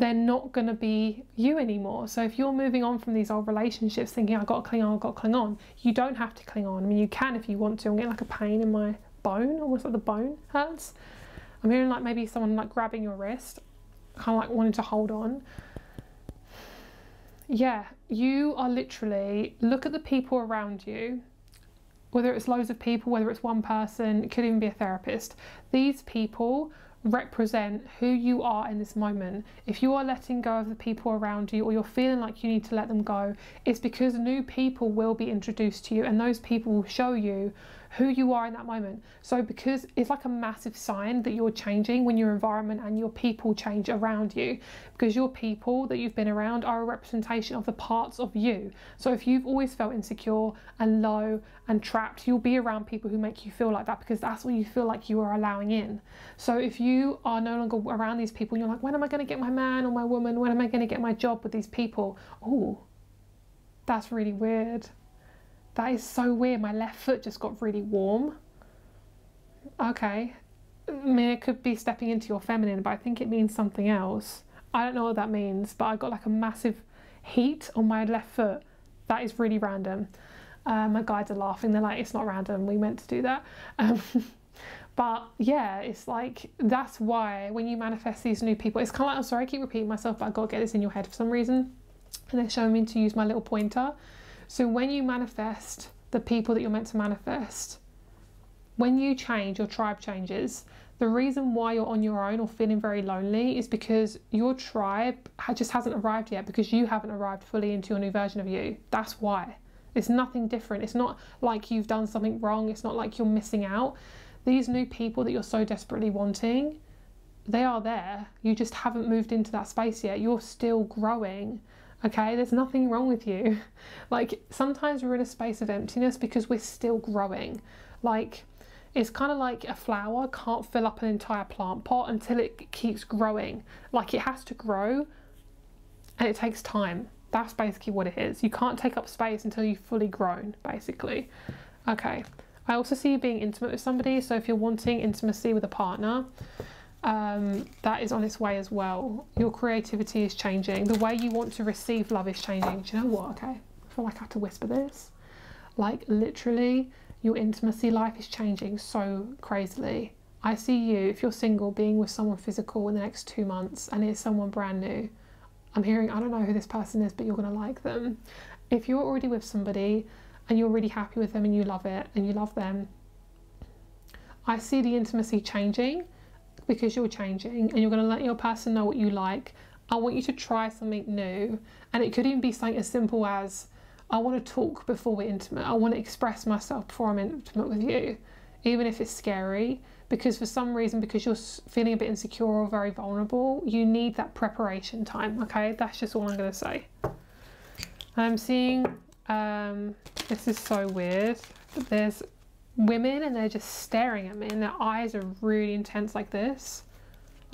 they're not going to be you anymore. So if you're moving on from these old relationships thinking, I've got to cling on, I've got to cling on, you don't have to cling on. I mean, you can if you want to. I'm getting like a pain in my bone, almost like the bone hurts. I'm hearing like maybe someone like grabbing your wrist, kind of like wanting to hold on. Yeah, you are literally, look at the people around you, whether it's loads of people, whether it's one person, it could even be a therapist. These people represent who you are in this moment. If you are letting go of the people around you, or you're feeling like you need to let them go, it's because new people will be introduced to you, and those people will show you who you are in that moment. So because it's like a massive sign that you're changing when your environment and your people change around you, because your people that you've been around are a representation of the parts of you. So if you've always felt insecure and low and trapped, you'll be around people who make you feel like that, because that's what you feel like you are allowing in. So if you are no longer around these people, you're like, when am I going to get my man or my woman? When am I going to get my job with these people? Oh, that's really weird. That is so weird. My left foot just got really warm. Okay. I mean, it could be stepping into your feminine, but I think it means something else. I don't know what that means, but I got like a massive heat on my left foot. That is really random. Uh, my guides are laughing. They're like, it's not random. We meant to do that. Um, but yeah, it's like, that's why when you manifest these new people, it's kind of like, I'm sorry, I keep repeating myself, but I've got to get this in your head for some reason. And they're showing me to use my little pointer. So when you manifest the people that you're meant to manifest, when you change, your tribe changes. The reason why you're on your own or feeling very lonely is because your tribe just hasn't arrived yet, because you haven't arrived fully into your new version of you. That's why. It's nothing different. It's not like you've done something wrong. It's not like you're missing out. These new people that you're so desperately wanting, they are there. You just haven't moved into that space yet. You're still growing. Okay, there's nothing wrong with you. Like, sometimes we're in a space of emptiness because we're still growing. Like, it's kind of like a flower can't fill up an entire plant pot until it keeps growing. Like, it has to grow and it takes time. That's basically what it is. You can't take up space until you've fully grown, basically. Okay, I also see you being intimate with somebody. So if you're wanting intimacy with a partner, Um, that is on its way as well. Your creativity is changing. The way you want to receive love is changing. Do you know what? Okay, I feel like I have to whisper this. Like, literally, your intimacy life is changing so crazily. I see you, if you're single, being with someone physical in the next two months, and it's someone brand new. I'm hearing, I don't know who this person is, but you're going to like them. If you're already with somebody and you're really happy with them and you love it and you love them, I see the intimacy changing, because you're changing and you're going to let your person know what you like. I want you to try something new, and it could even be something as simple as, I want to talk before we're intimate. I want to express myself before I'm intimate with you, even if it's scary, because for some reason, because you're feeling a bit insecure or very vulnerable, you need that preparation time. Okay, that's just all I'm going to say. I'm seeing, um, this is so weird, but there's women and they're just staring at me, and their eyes are really intense like this,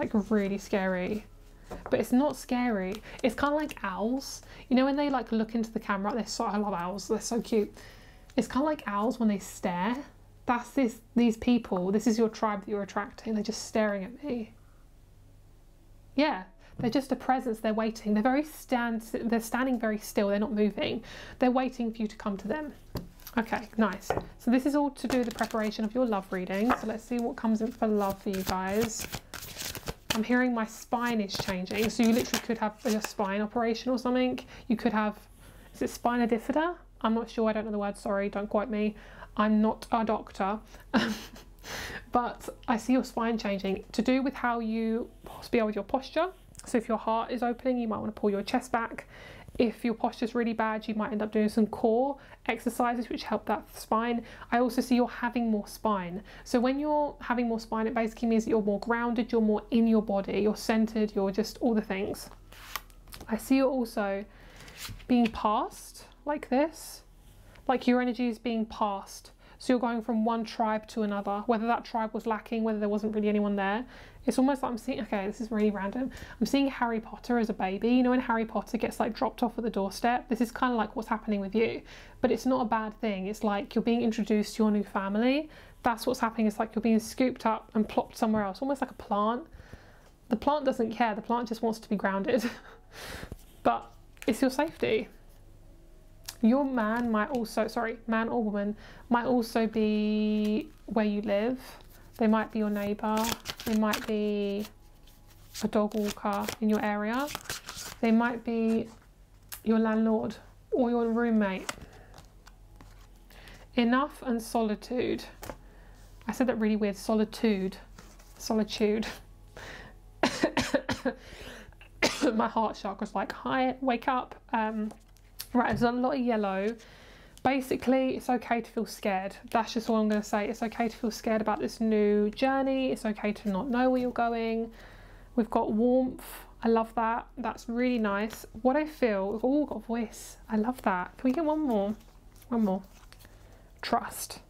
like really scary. But it's not scary. It's kind of like owls, you know, when they like look into the camera. They're so, I love owls, they're so cute. It's kind of like owls when they stare. That's this, these people. This is your tribe that you're attracting. They're just staring at me. Yeah, they're just a presence. They're waiting. They're very stand. They're standing very still. They're not moving. They're waiting for you to come to them. Okay, nice. So this is all to do with the preparation of your love reading. So let's see what comes in for love for you guys. I'm hearing my spine is changing. So you literally could have your spine operation or something. You could have, is it spina bifida? I'm not sure. I don't know the word. Sorry, don't quote me. I'm not a doctor. But I see your spine changing to do with how you possibly are with your posture. So if your heart is opening, you might want to pull your chest back. If your posture is really bad, you might end up doing some core exercises which help that spine. I also see you're having more spine. So when you're having more spine, it basically means that you're more grounded, you're more in your body, you're centered, you're just all the things. I see you're also being passed like this, like your energy is being passed. So you're going from one tribe to another, whether that tribe was lacking, whether there wasn't really anyone there. It's almost like I'm seeing, okay, this is really random. I'm seeing Harry Potter as a baby. You know, when Harry Potter gets like dropped off at the doorstep, this is kind of like what's happening with you, but it's not a bad thing. It's like you're being introduced to your new family. That's what's happening. It's like you're being scooped up and plopped somewhere else, almost like a plant. The plant doesn't care. The plant just wants to be grounded, but it's your safety. Your man might also, sorry, man or woman, might also be where you live. They might be your neighbour. They might be a dog walker in your area. They might be your landlord or your roommate. Enough and solitude. I said that really weird. Solitude. Solitude. My heart chakra's like, hi, wake up. Um... Right, there's a lot of yellow. Basically, it's okay to feel scared. That's just all I'm going to say. It's okay to feel scared about this new journey. It's okay to not know where you're going. We've got warmth. I love that. That's really nice. What I feel, we've all got voice. I love that. Can we get one more? One more. Trust.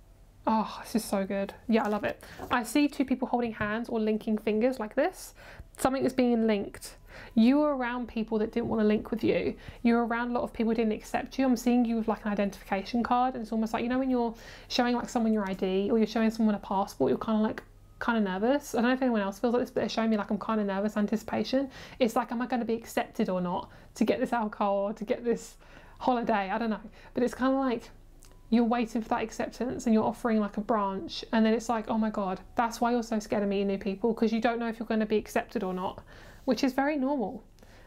Oh, this is so good. Yeah, I love it. I see two people holding hands or linking fingers like this. Something is being linked. You were around people that didn't want to link with you. You were around a lot of people who didn't accept you. I'm seeing you with like an identification card, and it's almost like, you know, when you're showing like someone your I D or you're showing someone a passport, you're kind of like kind of nervous. I don't know if anyone else feels like this, but they're showing me like I'm kind of nervous, anticipation. It's like, am I going to be accepted or not to get this alcohol or to get this holiday? I don't know. But it's kind of like you're waiting for that acceptance and you're offering like a branch, and then it's like, oh my God, that's why you're so scared of meeting new people, because you don't know if you're going to be accepted or not. Which is very normal.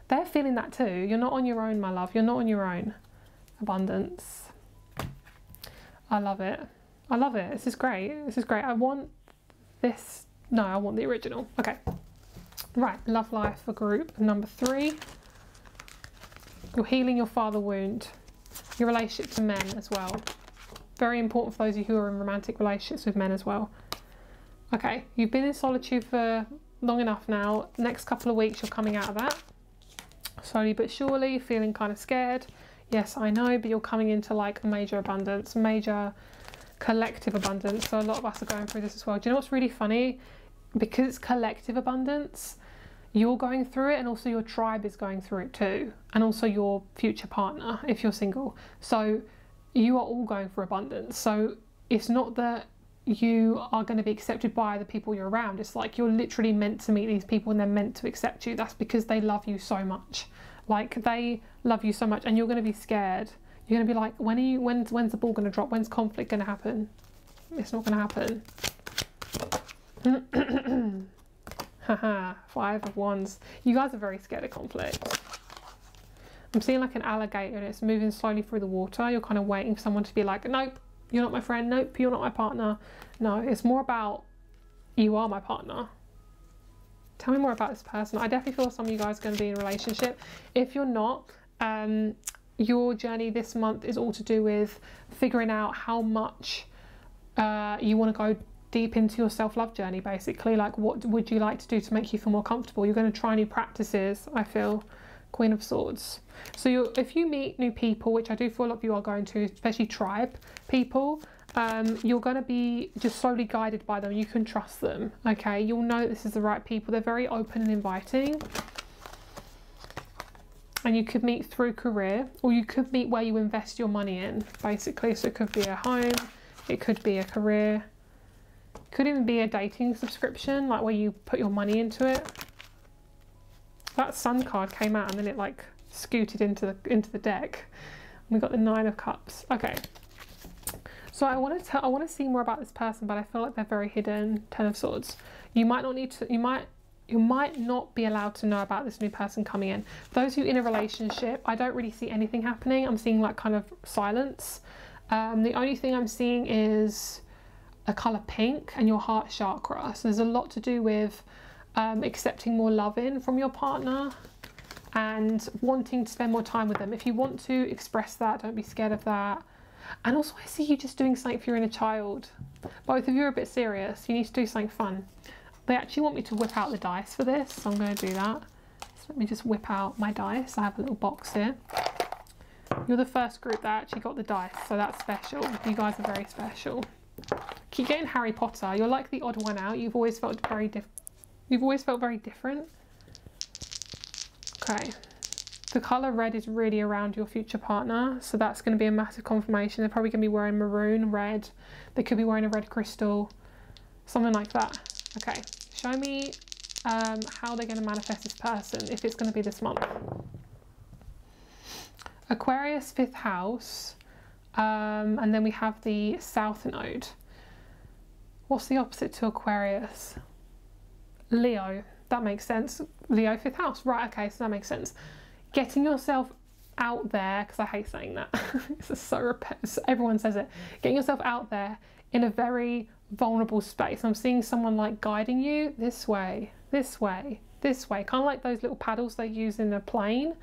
They're feeling that too. You're not on your own, my love. You're not on your own. Abundance. I love it. I love it. This is great. This is great. I want this. No, I want the original. Okay. Right. Love life for group number three. You're healing your father wound. Your relationship to men as well. Very important for those of you who are in romantic relationships with men as well. Okay. You've been in solitude for long enough now. Next couple of weeks you're coming out of that, slowly but surely, feeling kind of scared. Yes, I know, but you're coming into like major abundance, major collective abundance. So a lot of us are going through this as well. Do you know what's really funny? Because it's collective abundance, you're going through it, and also your tribe is going through it too, and also your future partner if you're single. So you are all going for abundance. So it's not that you are going to be accepted by the people you're around. It's like you're literally meant to meet these people and they're meant to accept you. That's because they love you so much. Like, they love you so much, and you're going to be scared. You're going to be like, when are you, when's, when's the ball going to drop? When's conflict going to happen? It's not going to happen. Haha, five of wands. You guys are very scared of conflict. I'm seeing like an alligator and it's moving slowly through the water. You're kind of waiting for someone to be like, nope, you're not my friend. Nope, you're not my partner. No, it's more about, you are my partner. Tell me more about this person. I definitely feel some of you guys are going to be in a relationship. If you're not, um, your journey this month is all to do with figuring out how much uh, you want to go deep into your self-love journey, basically. Like, what would you like to do to make you feel more comfortable? You're going to try new practices, I feel. Queen of Swords. So you're, if you meet new people, which I do feel a lot of you are going to, especially tribe people, um, you're going to be just slowly guided by them. You can trust them, okay? You'll know this is the right people. They're very open and inviting. And you could meet through career, or you could meet where you invest your money in, basically. So it could be a home, it could be a career, it could even be a dating subscription, like where you put your money into it. that sun card came out and then it like scooted into the into the deck. And we got the Nine of Cups. Okay. So I want to I want to see more about this person, but I feel like they're very hidden. Ten of Swords. You might not need to. You might. You might not be allowed to know about this new person coming in. For those who are in a relationship, I don't really see anything happening. I'm seeing like kind of silence. Um, the only thing I'm seeing is a colour pink and your heart chakra. So there's a lot to do with um, accepting more love in from your partner and wanting to spend more time with them. If you want to express that, don't be scared of that. And also I see you just doing something for your inner child. Both of you are a bit serious. You need to do something fun. They actually want me to whip out the dice for this, so I'm going to do that. So let me just whip out my dice. I have a little box here. You're the first group that actually got the dice, so that's special. You guys are very special. Keep getting Harry Potter. You're like the odd one out. You've always felt very diff. You've always felt very different. Okay. The colour red is really around your future partner, so that's going to be a massive confirmation. They're probably going to be wearing maroon, red. They could be wearing a red crystal, something like that. Okay. Show me um, how they're going to manifest this person, if it's going to be this month. Aquarius, fifth house. Um, and then we have the south node. What's the opposite to Aquarius? Leo. That makes sense. Leo, fifth house. Right, okay, so that makes sense. Getting yourself out there, because I hate saying that. This is so repetitive. Everyone says it. Getting yourself out there in a very vulnerable space. I'm seeing someone like guiding you this way, this way, this way, kind of like those little paddles they use in a plane.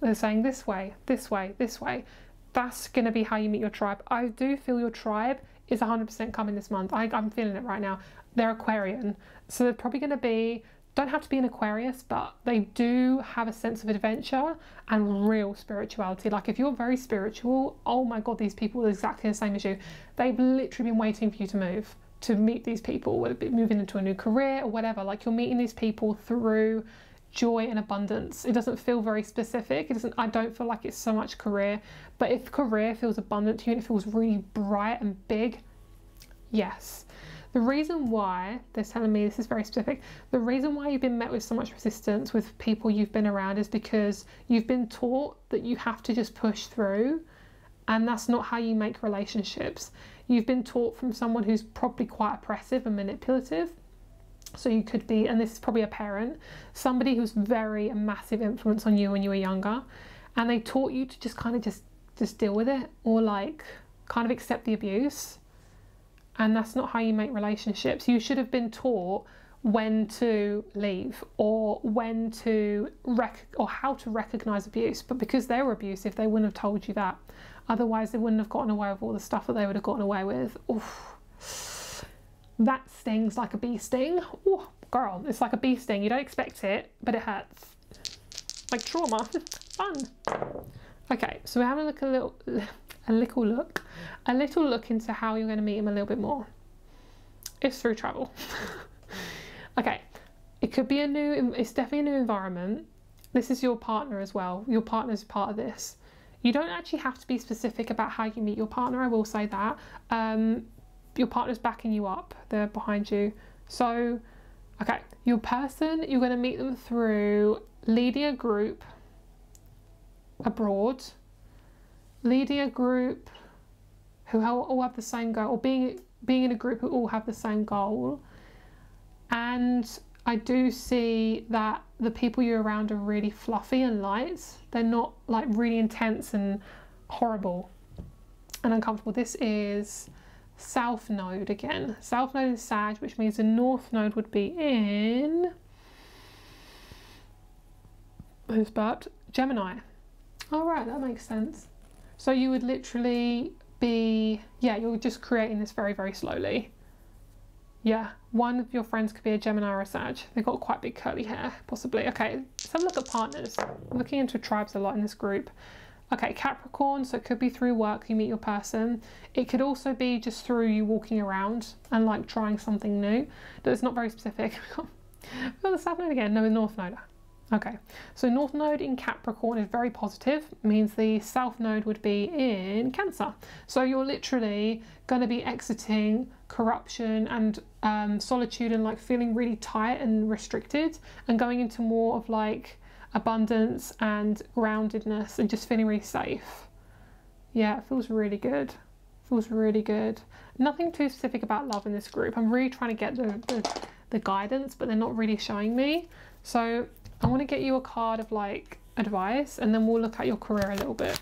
They're saying this way, this way, this way. That's going to be how you meet your tribe. I do feel your tribe is one hundred percent coming this month. I, I'm feeling it right now. They're Aquarian, so they're probably going to be, don't have to be an Aquarius, but they do have a sense of adventure and real spirituality. Like if you're very spiritual, oh my god, these people are exactly the same as you. They've literally been waiting for you to move, to meet these people, whether it be moving into a new career or whatever. Like you're meeting these people through joy and abundance. It doesn't feel very specific. It doesn't, I don't feel like it's so much career, but if career feels abundant to you and it feels really bright and big, yes. The reason why, they're telling me this is very specific, the reason why you've been met with so much resistance with people you've been around is because you've been taught that you have to just push through, and that's not how you make relationships. You've been taught from someone who's probably quite oppressive and manipulative, so you could be, and this is probably a parent, somebody who's very a massive influence on you when you were younger, and they taught you to just kind of just, just deal with it, or like kind of accept the abuse. And that's not how you make relationships. You should have been taught when to leave or when to rec or how to recognize abuse, but because they were abusive, they wouldn't have told you that. Otherwise, they wouldn't have gotten away with all the stuff that they would have gotten away with. Oof. That stings like a bee sting. Ooh, girl, it's like a bee sting. You don't expect it, but it hurts. Like trauma. Fun. Okay, so we're having a look a little... a little look, a little look into how you're going to meet him a little bit more. It's through travel. Okay, it could be a new, it's definitely a new environment. This is your partner as well. Your partner's part of this. You don't actually have to be specific about how you meet your partner, I will say that. Um, your partner's backing you up, they're behind you. So, okay, your person, you're going to meet them through leading a group abroad, leading a group who all have the same goal, or being being in a group who all have the same goal. And I do see that the people you're around are really fluffy and light. They're not like really intense and horrible and uncomfortable. This is South Node again. South Node is Sag, which means the North Node would be in... who's burped? Gemini. All right, that makes sense. So you would literally be, yeah, you're just creating this very, very slowly. Yeah, one of your friends could be a Gemini or a Sag. They've got quite big curly hair, possibly. Okay, let's have a look at partners. I'm looking into tribes a lot in this group. Okay, Capricorn, so it could be through work you meet your person. It could also be just through you walking around and like trying something new. No, it's not very specific. Oh, the South Node again, no, the North Node. Okay, so North Node in Capricorn is very positive, means the South Node would be in Cancer. So you're literally going to be exiting corruption and um, solitude and like feeling really tight and restricted and going into more of like abundance and groundedness and just feeling really safe. Yeah, it feels really good. Feels really good. Nothing too specific about love in this group. I'm really trying to get the, the, the guidance, but they're not really showing me. So I want to get you a card of like advice, and then we'll look at your career a little bit.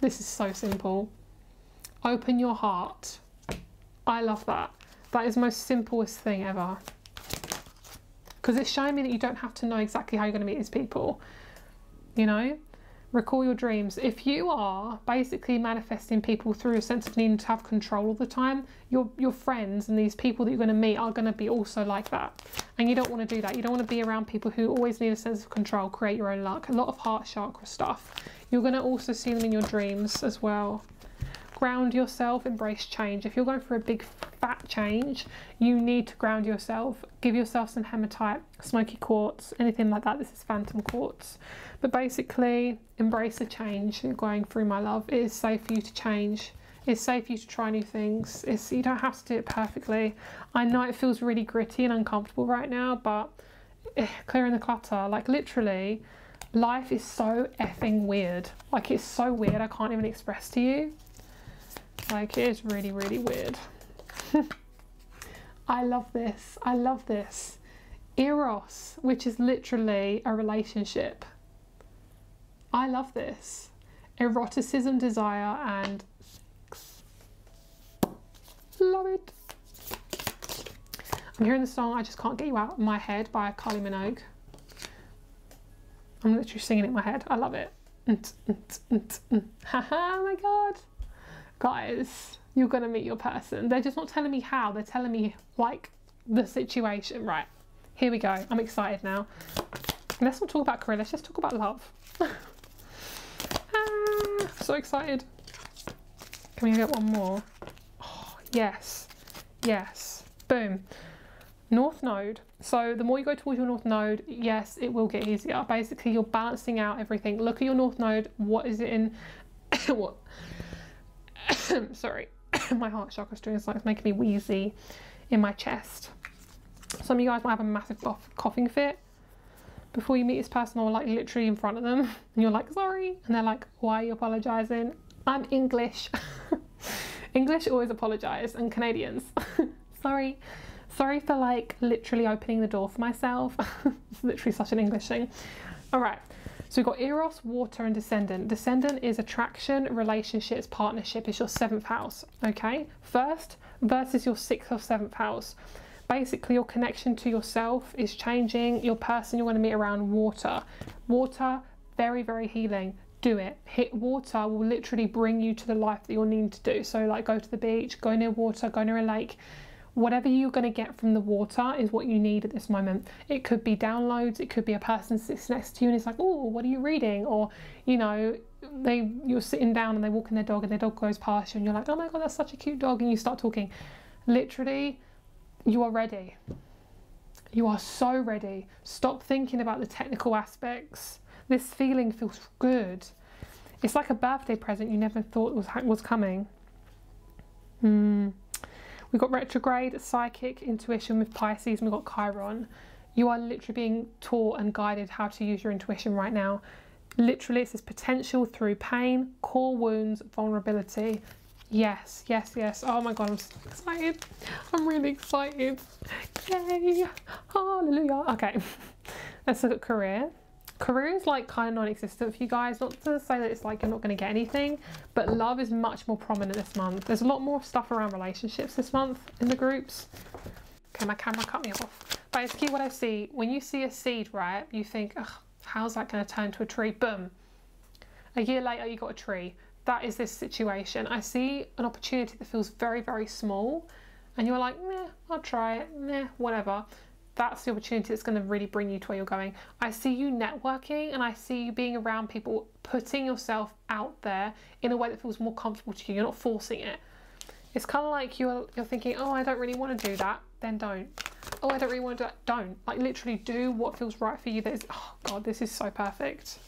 This is so simple. Open your heart. I love that. That is the most simplest thing ever. Because it's showing me that you don't have to know exactly how you're going to meet these people. You know? Recall your dreams. If you are basically manifesting people through a sense of needing to have control all the time, your your friends and these people that you're going to meet are going to be also like that. And you don't want to do that. You don't want to be around people who always need a sense of control, create your own luck. A lot of heart chakra stuff. You're going to also see them in your dreams as well. Ground yourself, embrace change. If you're going for a big fat change, you need to ground yourself. Give yourself some hematite, smoky quartz, anything like that. This is phantom quartz. But basically, embrace the change you're going through, my love. It is safe for you to change. It's safe for you to try new things. It's, you don't have to do it perfectly. I know it feels really gritty and uncomfortable right now, but eh, clearing the clutter, like literally, life is so effing weird. Like it's so weird, I can't even express to you. Like it is really, really weird. I love this. I love this. Eros, which is literally a relationship. I love this. Eroticism, desire, and sex. Love it. I'm hearing the song I Just Can't Get You Out of My Head by Kylie Minogue. I'm literally singing it in my head. I love it. Oh my god. Guys, you're gonna meet your person. They're just not telling me how, they're telling me like the situation. Right, here we go. I'm excited now. Let's not talk about career, let's just talk about love. Ah, so excited. Can we get one more? Oh, yes, yes, boom. North node. So the more you go towards your north node, yes, it will get easier. Basically, you're balancing out everything. Look at your north node. What is it in? What? Sorry, my heart chakra is doing this, like it's making me wheezy in my chest. Some of you guys might have a massive coughing fit before you meet this person, or like literally in front of them, and you're like, sorry, and they're like, why are you apologising? I'm English. English always apologise, and Canadians. Sorry. Sorry for like literally opening the door for myself. It's literally such an English thing. All right. So we've got Eros, Water, and Descendant. Descendant is attraction, relationships, partnership. It's your seventh house, okay? First versus your sixth or seventh house. Basically, your connection to yourself is changing. Your person you're going to meet around water. Water, very, very healing. Do it. Hit water will literally bring you to the life that you're needing to do. So, like, go to the beach, go near water, go near a lake. Whatever you're going to get from the water is what you need at this moment. It could be downloads, it could be a person sits next to you and it's like, oh, what are you reading? Or, you know, they you're sitting down and they're walking their dog and their dog goes past you and you're like, oh my god, that's such a cute dog, and you start talking. Literally, you are ready. You are so ready. Stop thinking about the technical aspects. This feeling feels good. It's like a birthday present you never thought was, was coming. Hmm. We've got retrograde, psychic, intuition with Pisces, and we've got Chiron. You are literally being taught and guided how to use your intuition right now. Literally, it says potential through pain, core wounds, vulnerability. Yes, yes, yes. Oh my god, I'm so excited. I'm really excited. Yay. Hallelujah. Okay, let's look at career. Career is like kind of non-existent for you guys. Not to say that it's like you're not going to get anything, but love is much more prominent this month. There's a lot more stuff around relationships this month in the groups. Okay, my camera cut me off. Basically, what I see, when you see a seed, right, you think, ugh, how's that going to turn to a tree? Boom. A year later, you got a tree. That is this situation. I see an opportunity that feels very, very small, and you're like, meh, I'll try it, meh, whatever. That's the opportunity that's going to really bring you to where you're going. I see you networking, and I see you being around people, putting yourself out there in a way that feels more comfortable to you. You're not forcing it. It's kind of like you're you're thinking, oh, I don't really want to do that, then don't. Oh, I don't really want to do that, don't. Like literally do what feels right for you. That is, oh god, this is so perfect.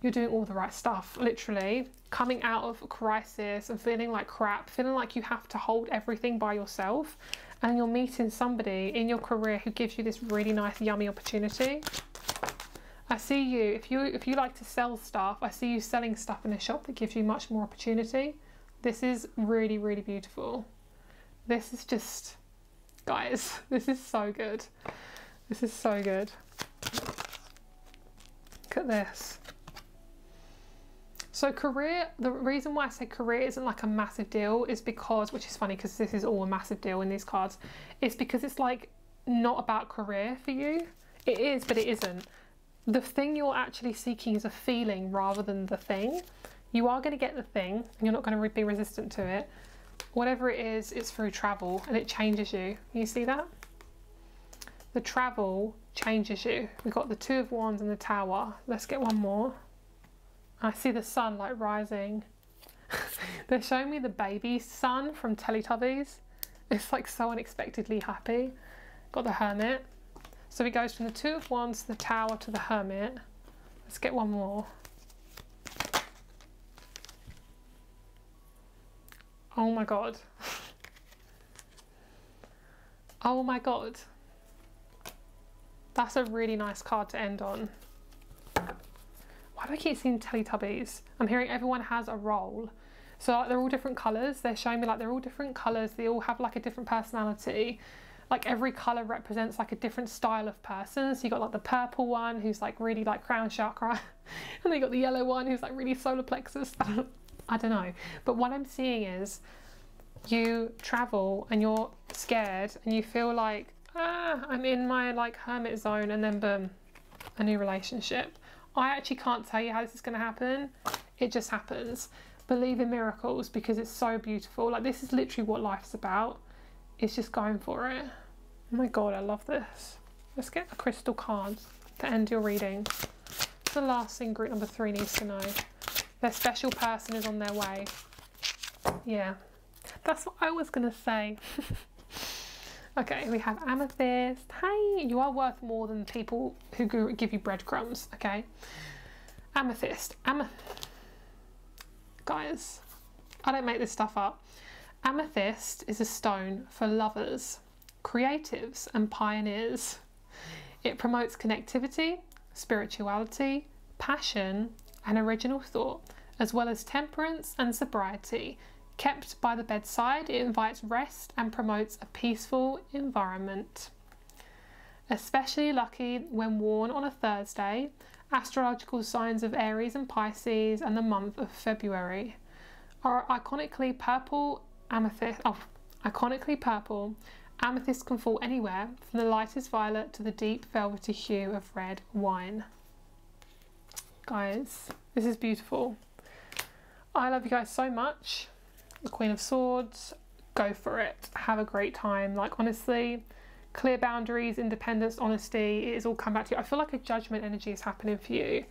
You're doing all the right stuff. Literally coming out of a crisis and feeling like crap, feeling like you have to hold everything by yourself, and you're meeting somebody in your career who gives you this really nice yummy opportunity. I see you, if you if you like to sell stuff, I see you selling stuff in a shop that gives you much more opportunity. This is really, really beautiful. This is just, guys, this is so good. This is so good. Look at this. So career, the reason why I say career isn't like a massive deal is because, which is funny because this is all a massive deal in these cards, it's because it's like not about career for you. It is, but it isn't. The thing you're actually seeking is a feeling rather than the thing. You are going to get the thing, and you're not going to be resistant to it. Whatever it is, it's through travel, and it changes you. You see that? The travel changes you. We've got the Two of Wands and the Tower. Let's get one more. I see the sun, like, rising. They're showing me the baby sun from Teletubbies. It's, like, so unexpectedly happy. Got the Hermit. So he goes from the Two of Wands to the Tower to the Hermit. Let's get one more. Oh my god. Oh my god. That's a really nice card to end on. Why do I keep seeing Teletubbies? I'm hearing everyone has a role. So like, they're all different colours. They're showing me like they're all different colours. They all have like a different personality. Like every colour represents like a different style of person. So you got like the purple one who's like really like crown chakra. And then you got the yellow one who's like really solar plexus. I don't know. But what I'm seeing is you travel and you're scared and you feel like, ah, I'm in my like hermit zone, and then boom, a new relationship. I actually can't tell you how this is going to happen. It just happens. Believe in miracles because it's so beautiful. Like this is literally what life's about. It's just going for it. Oh my god, I love this. Let's get a crystal card to end your reading. That's the last thing group number three needs to know. Their special person is on their way. Yeah, that's what I was gonna say. Okay, we have Amethyst. Hey, you are worth more than people who give you breadcrumbs. Okay, Amethyst. Amethyst. Guys, I don't make this stuff up. Amethyst is a stone for lovers, creatives and pioneers. It promotes connectivity, spirituality, passion and original thought, as well as temperance and sobriety. Kept by the bedside, it invites rest and promotes a peaceful environment. Especially lucky when worn on a Thursday, astrological signs of Aries and Pisces and the month of February. Are iconically purple amethyst, oh, iconically purple, amethyst can fall anywhere from the lightest violet to the deep velvety hue of red wine. Guys, this is beautiful. I love you guys so much. The Queen of Swords, go for it. Have a great time. Like honestly, clear boundaries, independence, honesty, it has all come back to you. I feel like a judgment energy is happening for you.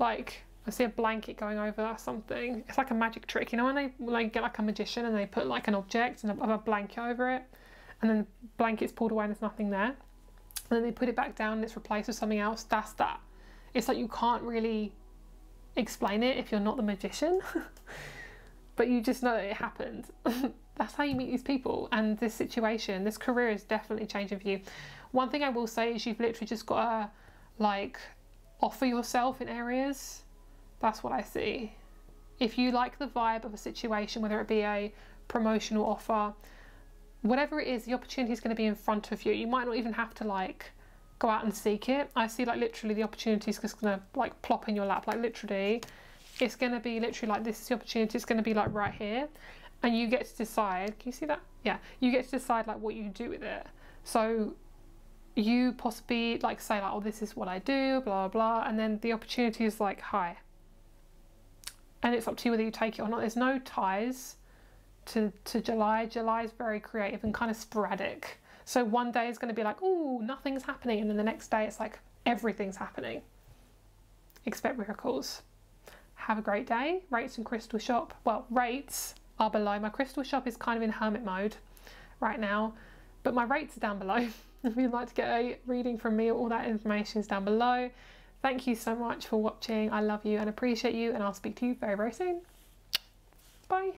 Like I see a blanket going over something. It's like a magic trick, you know, when they like get like a magician and they put like an object and a, a blanket over it, and then the blanket's pulled away and there's nothing there, and then they put it back down and it's replaced with something else. That's that. It's like you can't really explain it if you're not the magician, but you just know that it happened. That's how you meet these people, and this situation, this career is definitely changing for you. One thing I will say is you've literally just got to like offer yourself in areas. That's what I see. If you like the vibe of a situation, whether it be a promotional offer, whatever it is, the opportunity is going to be in front of you. You might not even have to like go out and seek it. I see like literally the opportunity is just going to like plop in your lap. Like literally, it's going to be literally like this is the opportunity. It's going to be like right here, and you get to decide. Can you see that? Yeah, you get to decide like what you do with it. So you possibly like say like, oh, this is what I do, blah blah, and then the opportunity is like, hi. And it's up to you whether you take it or not. There's no ties to, to July. July is very creative and kind of sporadic. So one day it's going to be like, oh, nothing's happening. And then the next day it's like, everything's happening. Expect miracles. Have a great day. Rates and Crystal Shop. Well, rates are below. My Crystal Shop is kind of in hermit mode right now, but my rates are down below. If you'd like to get a reading from me, all that information is down below. Thank you so much for watching. I love you and appreciate you, and I'll speak to you very, very soon. Bye.